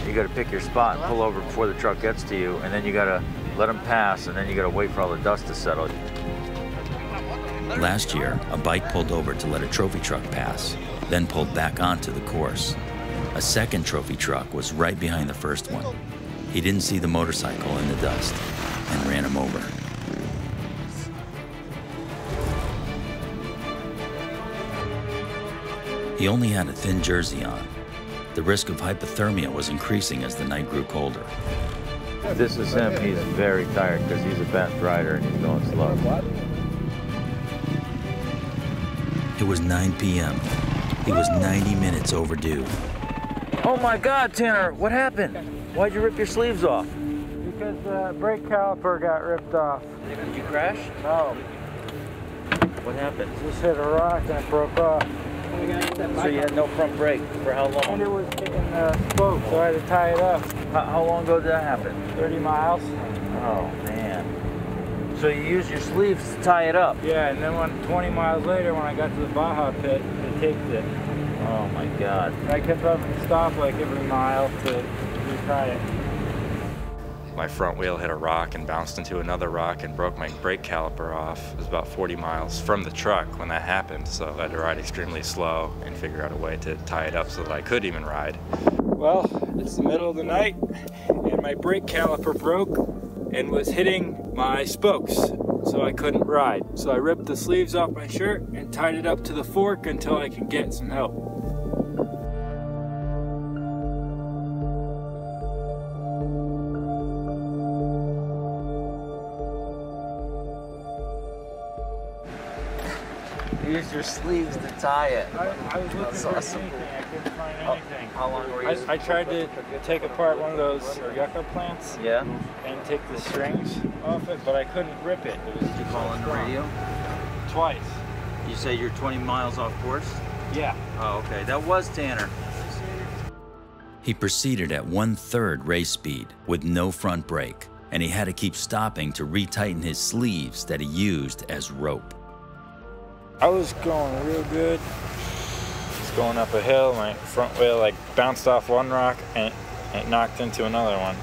You gotta pick your spot and pull over before the truck gets to you, and then you gotta let them pass, and then you gotta wait for all the dust to settle. Last year, a bike pulled over to let a trophy truck pass, then pulled back onto the course. A second trophy truck was right behind the first one. He didn't see the motorcycle in the dust and ran him over. He only had a thin jersey on. The risk of hypothermia was increasing as the night grew colder. This is him. He's very tired because he's a fast rider and he's going slow. It was nine P M He was ninety minutes overdue. Oh my God, Tanner, what happened? Why'd you rip your sleeves off? Because the brake caliper got ripped off. Did you crash? No. What happened? Just hit a rock and it broke off. So you had no front brake for how long? And it was hitting the spoke, so I had to tie it up. How, how long ago did that happen? thirty miles. Oh, man. So you use your sleeves to tie it up? Yeah, and then when, twenty miles later, when I got to the Baja pit, it taped it. Oh my God. And I kept up and stopped like every mile to retry it. My front wheel hit a rock and bounced into another rock and broke my brake caliper off. It was about forty miles from the truck when that happened, so I had to ride extremely slow and figure out a way to tie it up so that I could even ride. Well, it's the middle of the night, and my brake caliper broke and was hitting my spokes, so I couldn't ride. So I ripped the sleeves off my shirt and tied it up to the fork until I could get some help. You used your sleeves to tie it. I, I was looking That's for awesome. Anything. I couldn't find anything. How, how long were you using? I, I tried to take apart one of those yucca plants. Yeah. And take the strings off it, but I couldn't rip it. It was too calling the radio. Twice. You say you're twenty miles off course? Yeah. Oh, okay. That was Tanner. He proceeded at one-third race speed with no front brake, and he had to keep stopping to retighten his sleeves that he used as rope. I was going real good. Just going up a hill, my front wheel like bounced off one rock and it knocked into another one.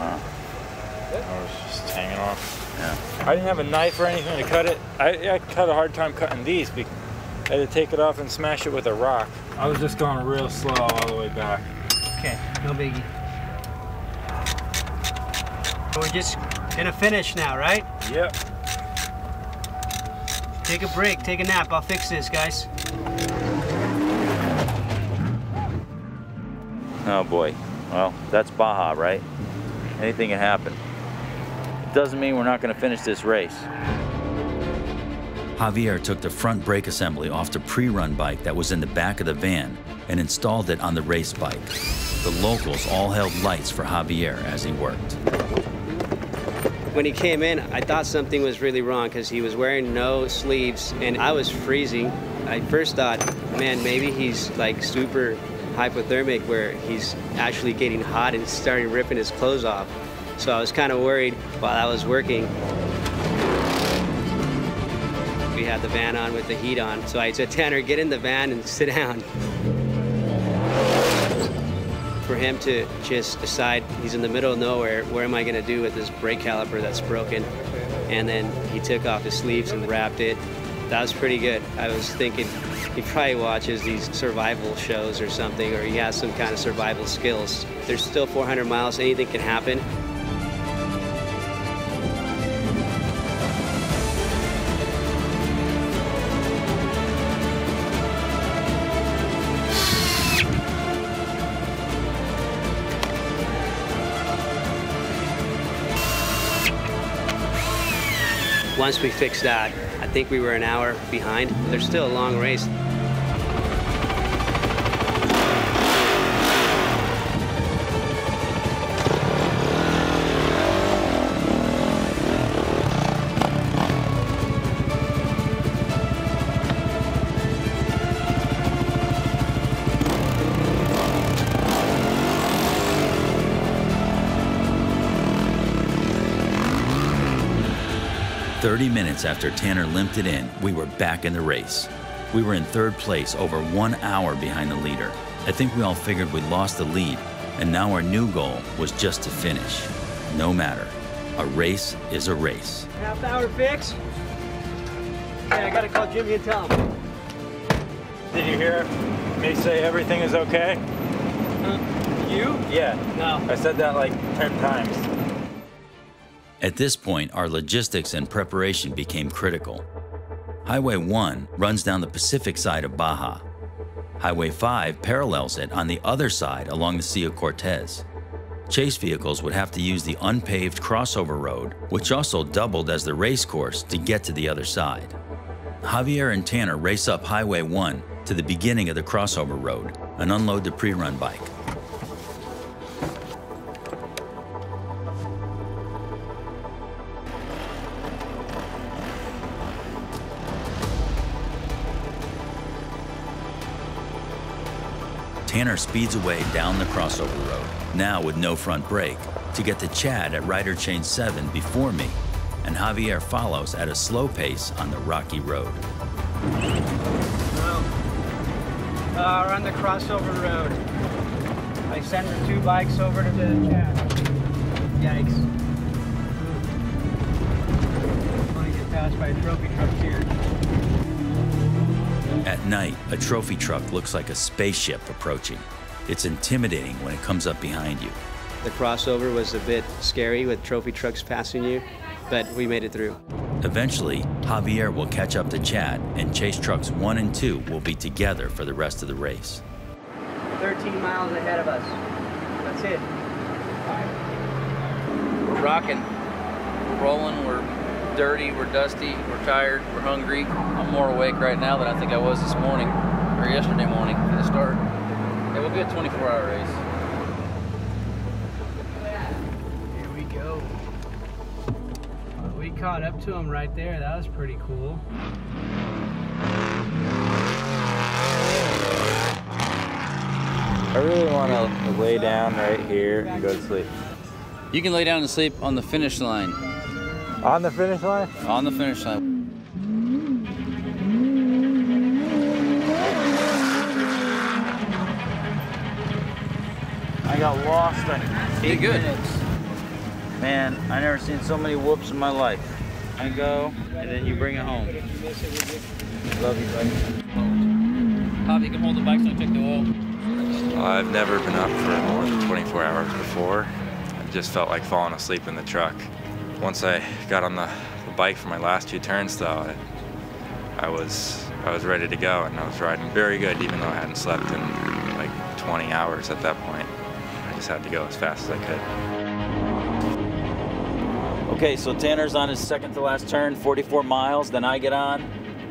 Uh, I was just hanging off. Yeah. I didn't have a knife or anything to cut it. I, I had a hard time cutting these. Because I had to take it off and smash it with a rock. I was just going real slow all the way back. Okay, no biggie. We're just gonna finish now, right? Yep. Take a break, take a nap, I'll fix this, guys. Oh boy, well, that's Baja, right? Anything can happen. It doesn't mean we're not gonna finish this race. Javier took the front brake assembly off the pre-run bike that was in the back of the van and installed it on the race bike. The locals all held lights for Javier as he worked. When he came in, I thought something was really wrong because he was wearing no sleeves and I was freezing. I first thought, man, maybe he's like super hypothermic where he's actually getting hot and starting ripping his clothes off. So I was kind of worried while I was working. We had the van on with the heat on, so I said, Tanner, get in the van and sit down. For him to just decide he's in the middle of nowhere, what am I going to do with this brake caliper that's broken? And then he took off his sleeves and wrapped it. That was pretty good. I was thinking he probably watches these survival shows or something, or he has some kind of survival skills. There's still four hundred miles, anything can happen. Once we fixed that, I think we were an hour behind. There's still a long race. thirty minutes after Tanner limped it in, we were back in the race. We were in third place, over one hour behind the leader. I think we all figured we'd lost the lead, and now our new goal was just to finish. No matter. A race is a race. Half hour fix. Yeah, I gotta call Jimmy and tell him. Did you hear me say everything is okay? Huh? You? Yeah. No. I said that like ten times. At this point, our logistics and preparation became critical. Highway one runs down the Pacific side of Baja. Highway five parallels it on the other side along the Sea of Cortez. Chase vehicles would have to use the unpaved crossover road, which also doubled as the race course to get to the other side. Javier and Tanner race up Highway one to the beginning of the crossover road and unload the pre-run bike. Tanner speeds away down the crossover road, now with no front brake, to get to Chad at rider chain seven before me, and Javier follows at a slow pace on the rocky road. Well, uh, we're on the crossover road. I sent the two bikes over to the Chad. Yikes. I'm going to get passed by a trophy truck here. At night, a trophy truck looks like a spaceship approaching. It's intimidating when it comes up behind you. The crossover was a bit scary with trophy trucks passing you, but we made it through. Eventually, Javier will catch up to Chad, and chase trucks one and two will be together for the rest of the race. thirteen miles ahead of us. That's it. We're rocking. We're rolling. We're dirty, we're dusty, we're tired, we're hungry. I'm more awake right now than I think I was this morning, or yesterday morning at the start. It will be a twenty-four hour race. Here we go. We caught up to him right there. That was pretty cool. I really want to lay down right here and go to sleep. You can lay down and sleep on the finish line. On the finish line? On the finish line. I got lost in eight good. minutes. Man, I never seen so many whoops in my life. I go, and then you bring it home. Love you, buddy. Pop, you can hold the bike so I check the oil. I've never been up for more than twenty-four hours before. I just felt like falling asleep in the truck. Once I got on the, the bike for my last two turns, though, I, I was I was ready to go, and I was riding very good, even though I hadn't slept in like twenty hours at that point. I just had to go as fast as I could. Okay, so Tanner's on his second to last turn, forty-four miles. Then I get on,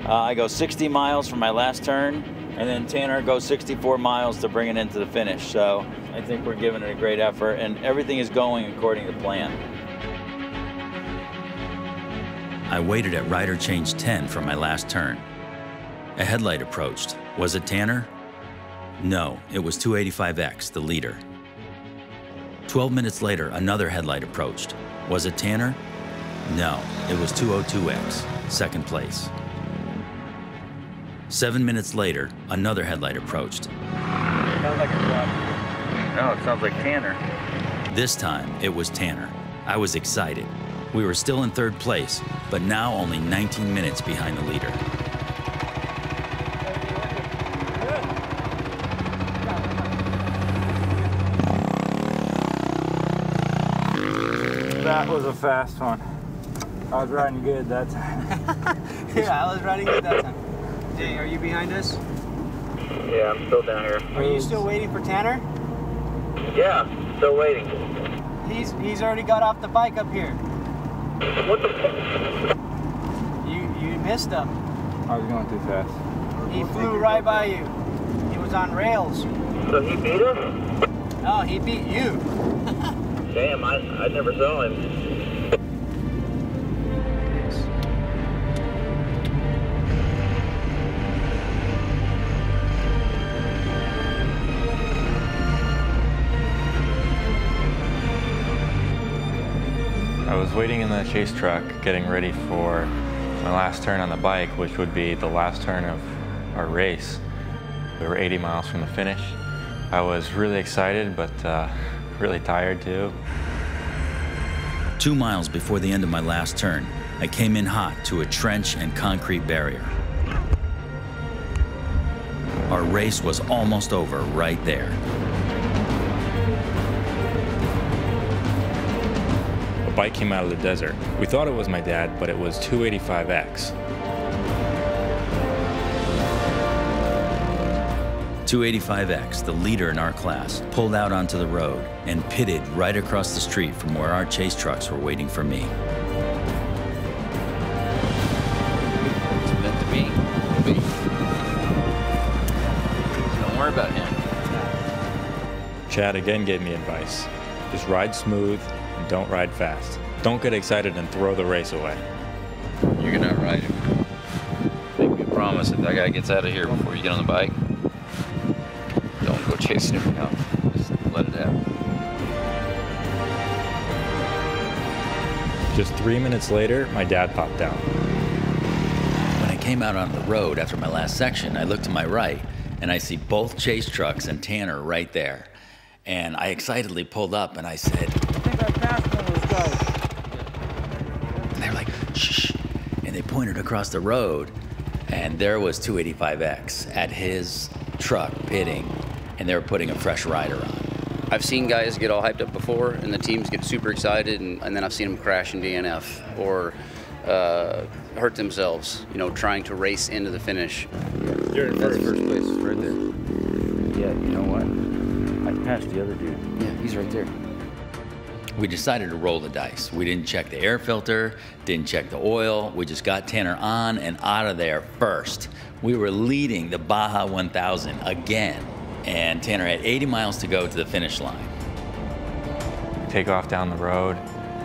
Uh, I go sixty miles from my last turn, and then Tanner goes sixty-four miles to bring it into the finish. So I think we're giving it a great effort, and everything is going according to plan. I waited at rider change ten for my last turn. A headlight approached. Was it Tanner? No, it was two eighty-five X, the leader. twelve minutes later, another headlight approached. Was it Tanner? No, it was two oh two X, second place. Seven minutes later, another headlight approached. Sounds like a truck. No, it sounds like Tanner. This time, it was Tanner. I was excited. We were still in third place, but now only nineteen minutes behind the leader. That was a fast one. I was riding good that time. Yeah, I was riding good that time. Jay, are you behind us? Yeah, I'm still down here. Are you still waiting for Tanner? Yeah, I'm still waiting. He's he's already got off the bike up here. What the fuck? You, you missed him. I was going too fast. He flew right by you. He was on rails. So he beat us? No, he beat you. Damn, I, I never saw him. Waiting in the chase truck, getting ready for my last turn on the bike, which would be the last turn of our race. We were eighty miles from the finish. I was really excited, but uh, really tired too. Two miles before the end of my last turn, I came in hot to a trench and concrete barrier. Our race was almost over right there. Bike came out of the desert. We thought it was my dad, but it was two eighty-five X. two eighty-five X, the leader in our class, pulled out onto the road and pitted right across the street from where our chase trucks were waiting for me. It's meant to be. Be. Don't worry about him. Chad again gave me advice. Just ride smooth. Don't ride fast. Don't get excited and throw the race away. You're gonna ride him. I think we promise if that guy gets out of here before you get on the bike, don't go chasing him out. Just let it happen. Just three minutes later, my dad popped down. When I came out on the road after my last section, I looked to my right and I see both chase trucks and Tanner right there. And I excitedly pulled up and I said, and they were like, shh, and they pointed across the road, and there was two eighty-five X at his truck pitting, and they were putting a fresh rider on. I've seen guys get all hyped up before, and the teams get super excited, and, and then I've seen them crash in D N F or uh, hurt themselves, you know, trying to race into the finish. You're in first. That's first place right there. Yeah, you know what? I passed the other dude. Yeah, he's right there. We decided to roll the dice. We didn't check the air filter, didn't check the oil. We just got Tanner on and out of there first. We were leading the Baja one thousand again, and Tanner had eighty miles to go to the finish line. Take off down the road,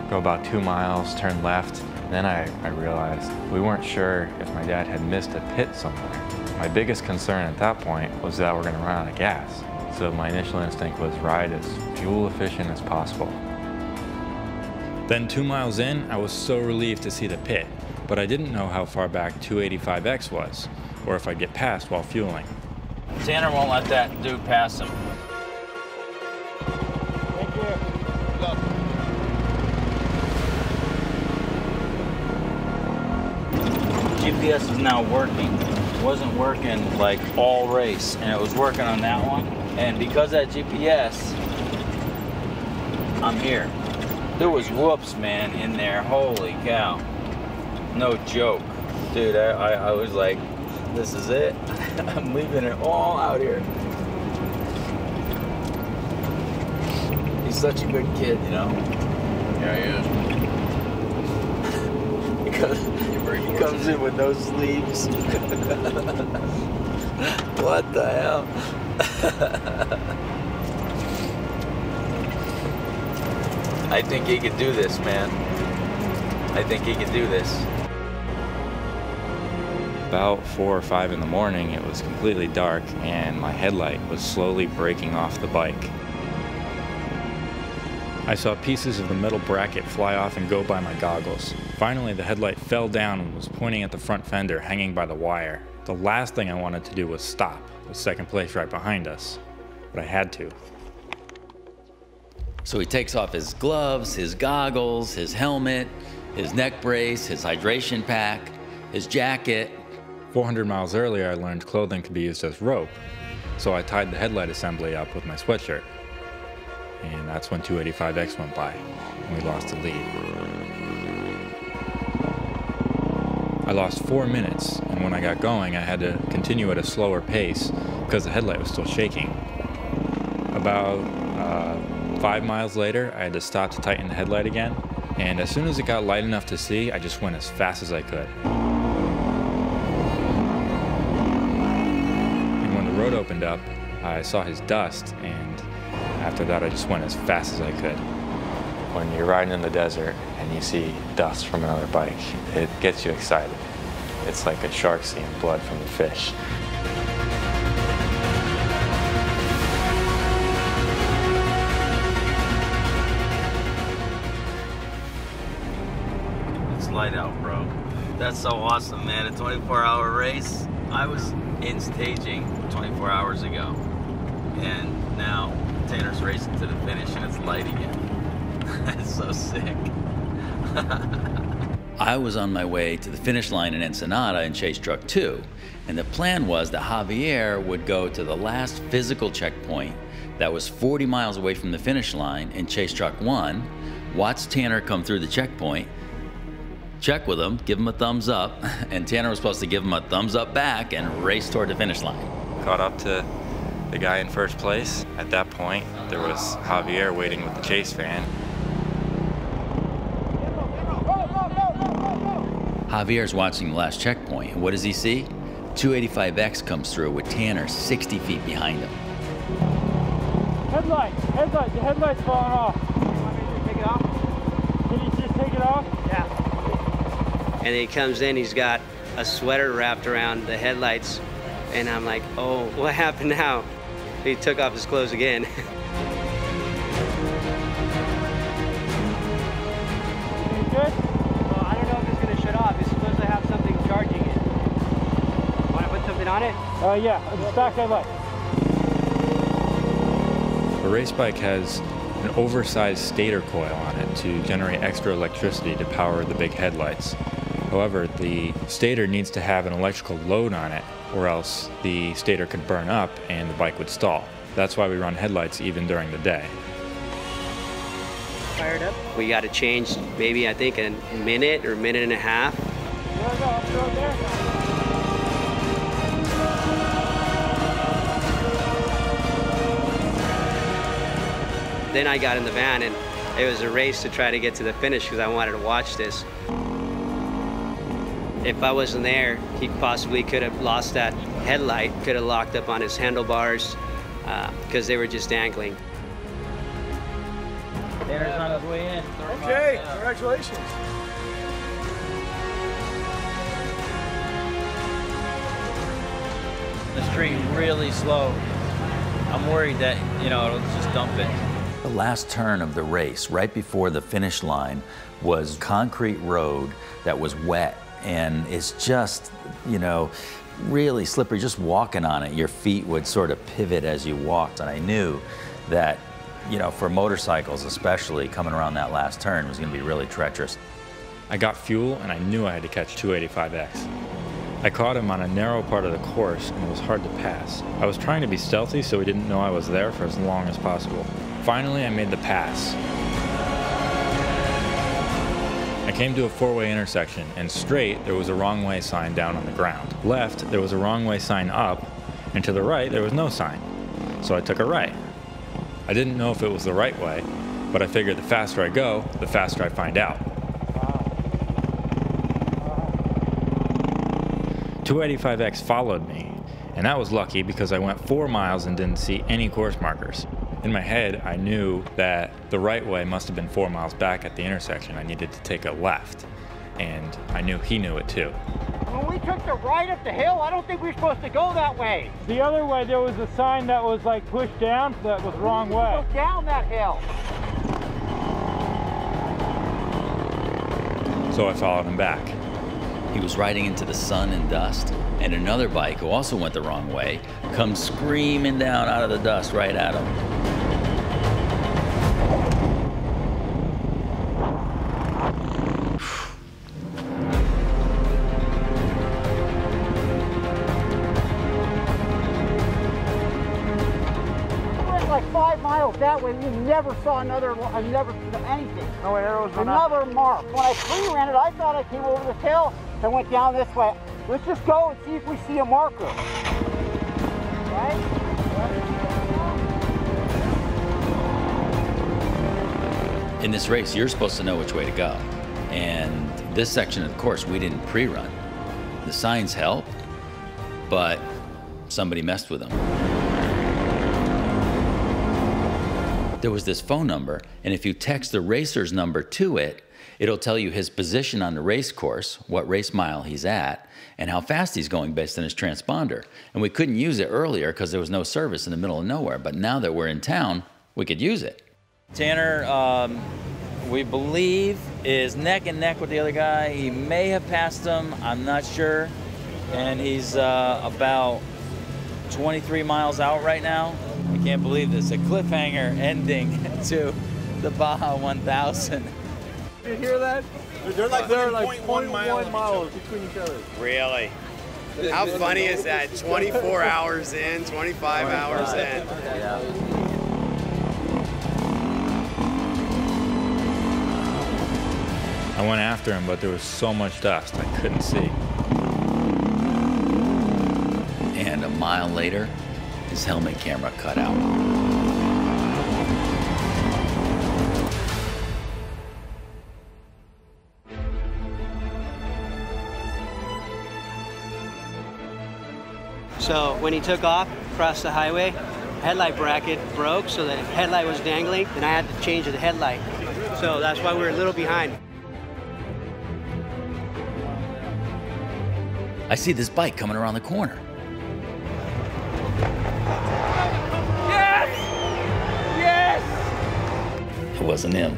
go about two miles, turn left. Then I, I realized we weren't sure if my dad had missed a pit somewhere. My biggest concern at that point was that we're gonna run out of gas. So my initial instinct was ride as fuel efficient as possible. Then two miles in, I was so relieved to see the pit, but I didn't know how far back two eighty-five X was, or if I'd get past while fueling. Tanner won't let that dude pass him. Thank you. Good luck. G P S is now working. It wasn't working like all race, and it was working on that one. And because of that G P S, I'm here. There was whoops, man, in there. Holy cow. No joke. Dude, I, I, I was like, this is it. I'm leaving it all out here. He's such a good kid, you know? Yeah, he is. comes, he comes in with no sleeves. What the hell? I think he could do this, man. I think he could do this. About four or five in the morning, it was completely dark, and my headlight was slowly breaking off the bike. I saw pieces of the metal bracket fly off and go by my goggles. Finally, the headlight fell down and was pointing at the front fender hanging by the wire. The last thing I wanted to do was stop, the second place right behind us, but I had to. So he takes off his gloves, his goggles, his helmet, his neck brace, his hydration pack, his jacket. four hundred miles earlier, I learned clothing could be used as rope, so I tied the headlight assembly up with my sweatshirt. And that's when two eighty-five X went by, and we lost the lead. I lost four minutes, and when I got going, I had to continue at a slower pace because the headlight was still shaking. About uh, five miles later, I had to stop to tighten the headlight again, and as soon as it got light enough to see, I just went as fast as I could. Opened up, I saw his dust, and after that I just went as fast as I could. When you're riding in the desert and you see dust from another bike, it gets you excited. It's like a shark seeing blood from a fish. It's light out, bro. That's so awesome, man. A twenty-four hour race. I was in staging twenty-four hours ago, and now Tanner's racing to the finish and it's light again. That's so sick. I was on my way to the finish line in Ensenada in Chase Truck two, and the plan was that Javier would go to the last physical checkpoint that was forty miles away from the finish line in Chase Truck one, watch Tanner come through the checkpoint, check with him, give him a thumbs up, and Tanner was supposed to give him a thumbs up back and race toward the finish line. Caught up to the guy in first place. At that point, there was Javier waiting with the chase van. Javier's watching the last checkpoint, and what does he see? two eighty-five X comes through with Tanner sixty feet behind him. Headlight, headlight, the headlight's falling off. You want me to take it off? Did he just take it off? Yeah. And he comes in, he's got a sweater wrapped around the headlights. And I'm like, oh, what happened now? He took off his clothes again. Good? Well, I don't know if it's gonna shut off. It's supposed to have something charging it. Wanna put something on it? Uh, yeah, the stock headlight. A race bike has an oversized stator coil on it to generate extra electricity to power the big headlights. However, the stator needs to have an electrical load on it, or else the stator could burn up and the bike would stall. That's why we run headlights even during the day. Fired up. We got to change maybe, I think, a minute or minute and a half. Then I got in the van, and it was a race to try to get to the finish because I wanted to watch this. If I wasn't there, he possibly could have lost that headlight, could have locked up on his handlebars, because uh, they were just dangling. Tanner's on his way in. Okay, congratulations. This tree is really slow. I'm worried that, you know, it'll just dump it. The last turn of the race, right before the finish line, was concrete road that was wet. And it's just, you know, really slippery. Just walking on it, your feet would sort of pivot as you walked. And I knew that, you know, for motorcycles especially, coming around that last turn was going to be really treacherous. I got fuel, and I knew I had to catch two eighty-five X. I caught him on a narrow part of the course, and it was hard to pass. I was trying to be stealthy so he didn't know I was there for as long as possible. Finally, I made the pass. I came to a four-way intersection, and straight, there was a wrong way sign down on the ground. Left, there was a wrong way sign up, and to the right, there was no sign. So I took a right. I didn't know if it was the right way, but I figured the faster I go, the faster I find out. Wow. two eighty-five X followed me, and that was lucky because I went four miles and didn't see any course markers. In my head, I knew that the right way must have been four miles back at the intersection. I needed to take a left, and I knew he knew it too. When we took the right up the hill, I don't think we were supposed to go that way. The other way, there was a sign that was like pushed down that was wrong way. We go down that hill. So I followed him back. He was riding into the sun and dust, and another bike who also went the wrong way comes screaming down out of the dust right at him. We went like five miles that way, we never saw another, I never saw anything. No arrows, another mark. When I free ran it, I thought I came over this hill. I went down this way. Let's just go and see if we see a marker. Right? In this race, you're supposed to know which way to go. And this section, of course, we didn't pre-run. The signs helped, but somebody messed with them. There was this phone number, and if you text the racer's number to it, it'll tell you his position on the race course, what race mile he's at, and how fast he's going based on his transponder. And we couldn't use it earlier because there was no service in the middle of nowhere. But now that we're in town, we could use it. Tanner, um, we believe, is neck and neck with the other guy. He may have passed him, I'm not sure. And he's uh, about twenty-three miles out right now. I can't believe this, a cliffhanger ending to the Baja one thousand. You hear that? They're like, they're like point one miles, miles between each other. Really? How funny is that? twenty-four hours in, twenty-five hours in. Yeah. I went after him, but there was so much dust I couldn't see. And a mile later, his helmet camera cut out. So when he took off across the highway, the headlight bracket broke, so the headlight was dangling, and I had to change the headlight. So that's why we were a little behind. I see this bike coming around the corner. Yes! Yes! It wasn't him.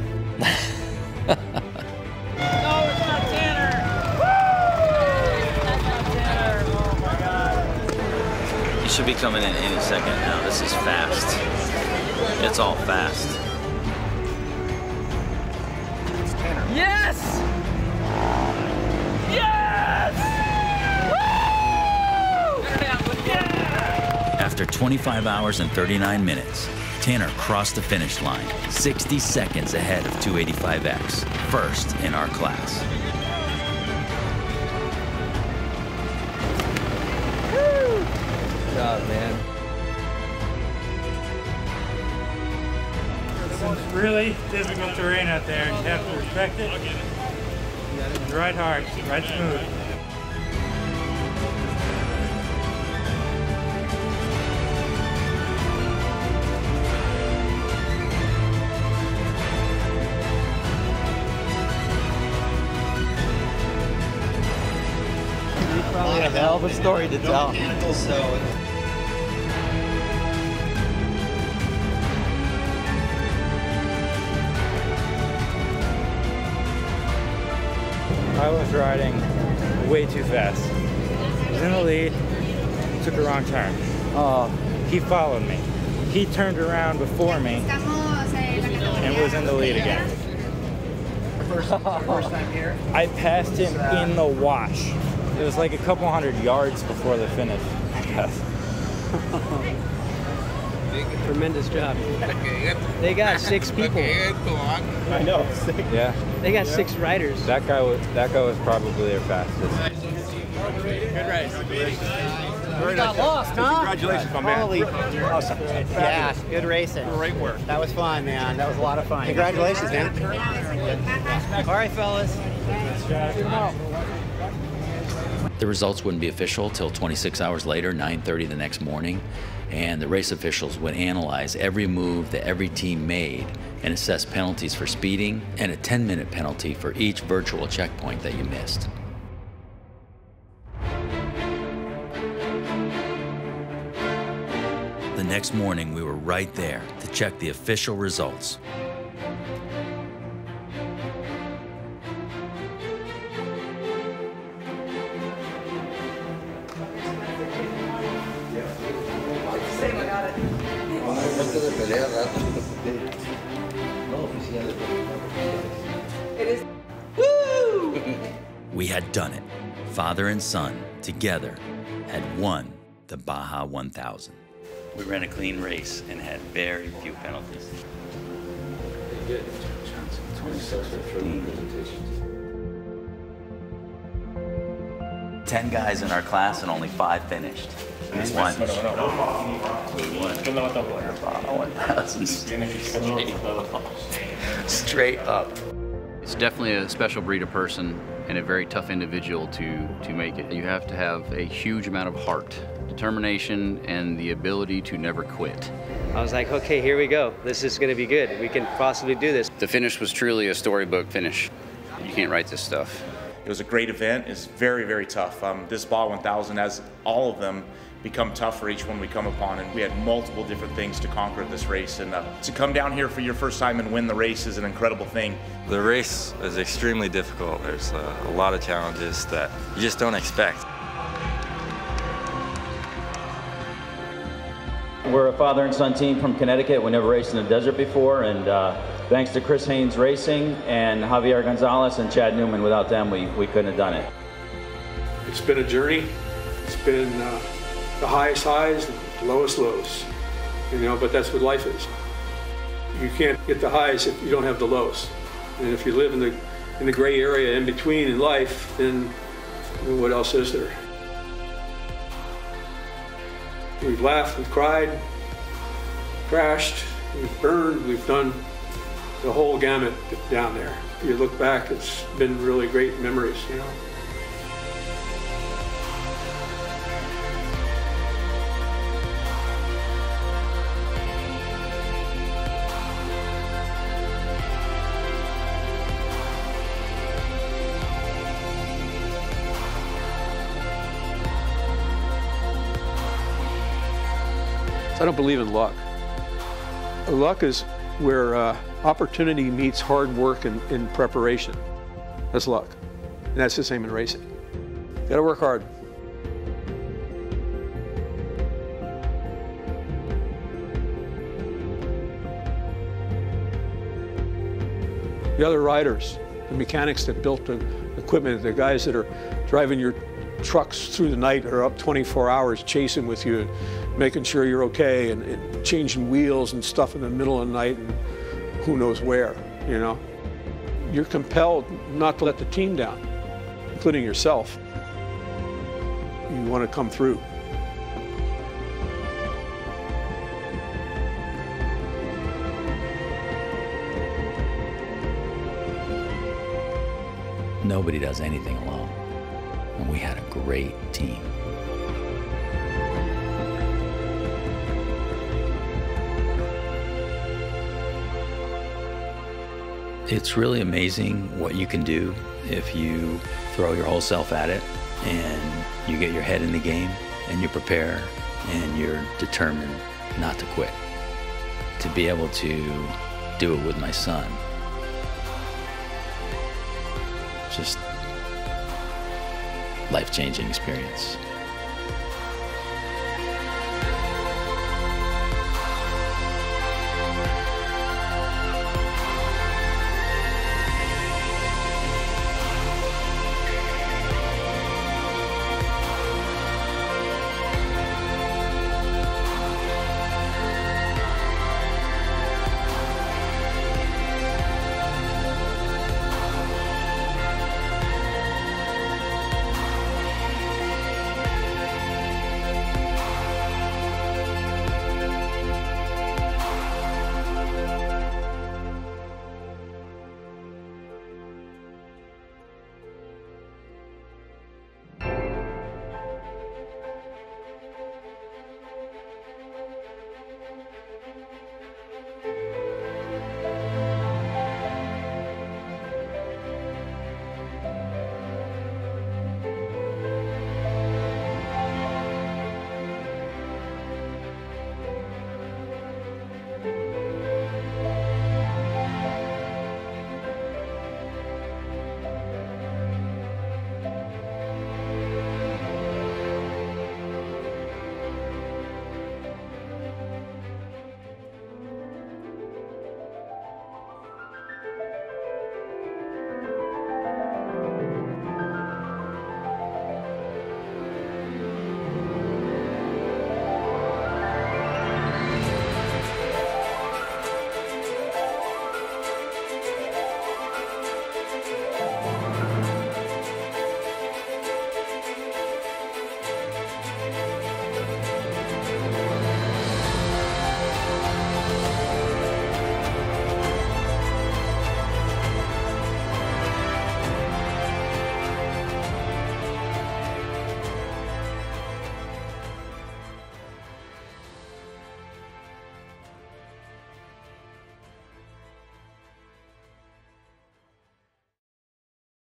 Should be coming in any second now. This is fast. It's all fast. Yes! Yes! Woo! Yeah! After twenty-five hours and thirty-nine minutes, Tanner crossed the finish line, sixty seconds ahead of two eighty-five X, first in our class. Up, man. Some really difficult terrain out there. You have to respect it. And ride hard, ride smooth. You probably have a hell of a story to tell. I was riding way too fast. I was in the lead, took a wrong turn. Oh, he followed me. He turned around before me and was in the lead again. First, first time here. I passed him in the wash. It was like a couple hundred yards before the finish, I guess. Tremendous job. They got six people. I know. Six. Yeah. They got yeah. six riders. That guy was that guy was probably their fastest. Good race. Very nice. Got lost, huh? Congratulations, my man. Holy awesome. Yeah, good racing. Great work. That was fun, man. That was a lot of fun. Congratulations, man. All right, fellas. Good job. The results wouldn't be official till twenty-six hours later, nine thirty the next morning, and the race officials would analyze every move that every team made and assess penalties for speeding and a ten-minute penalty for each virtual checkpoint that you missed. The next morning, we were right there to check the official results. We had done it. Father and son, together, had won the Baja one thousand. We ran a clean race and had very few penalties. Ten guys in our class and only five finished. We won. We won the Baja one thousand straight up. Straight up. It's definitely a special breed of person and a very tough individual to, to make it. You have to have a huge amount of heart, determination, and the ability to never quit. I was like, okay, here we go. This is gonna be good. We can possibly do this. The finish was truly a storybook finish. You can't write this stuff. It was a great event. It's very, very tough. Um, this Baja one thousand, as all of them, become tough for each one we come upon, and we had multiple different things to conquer this race, and uh, to come down here for your first time and win the race is an incredible thing. The race is extremely difficult. There's uh, a lot of challenges that you just don't expect. We're a father and son team from Connecticut. We never raced in the desert before, and uh, thanks to Chris Haines Racing and Javier Gonzalez and Chad Newman. Without them, we, we couldn't have done it. It's been a journey. It's been uh... the highest highs, the lowest lows, you know, but that's what life is. You can't get the highs if you don't have the lows. And if you live in the, in the gray area in between in life, then what else is there? We've laughed, we've cried, crashed, we've burned, we've done the whole gamut down there. If you look back, it's been really great memories, you know. I don't believe in luck. Luck is where uh, opportunity meets hard work and, and preparation. That's luck. And that's the same in racing. You gotta work hard. The other riders, the mechanics that built the equipment, the guys that are driving your trucks through the night are up twenty-four hours chasing with you, making sure you're okay, and, and changing wheels and stuff in the middle of the night and who knows where, you know. You're compelled not to let the team down, including yourself. You want to come through. Nobody does anything alone. And we had a great team. It's really amazing what you can do if you throw your whole self at it and you get your head in the game and you prepare and you're determined not to quit. To be able to do it with my son, just life-changing experience.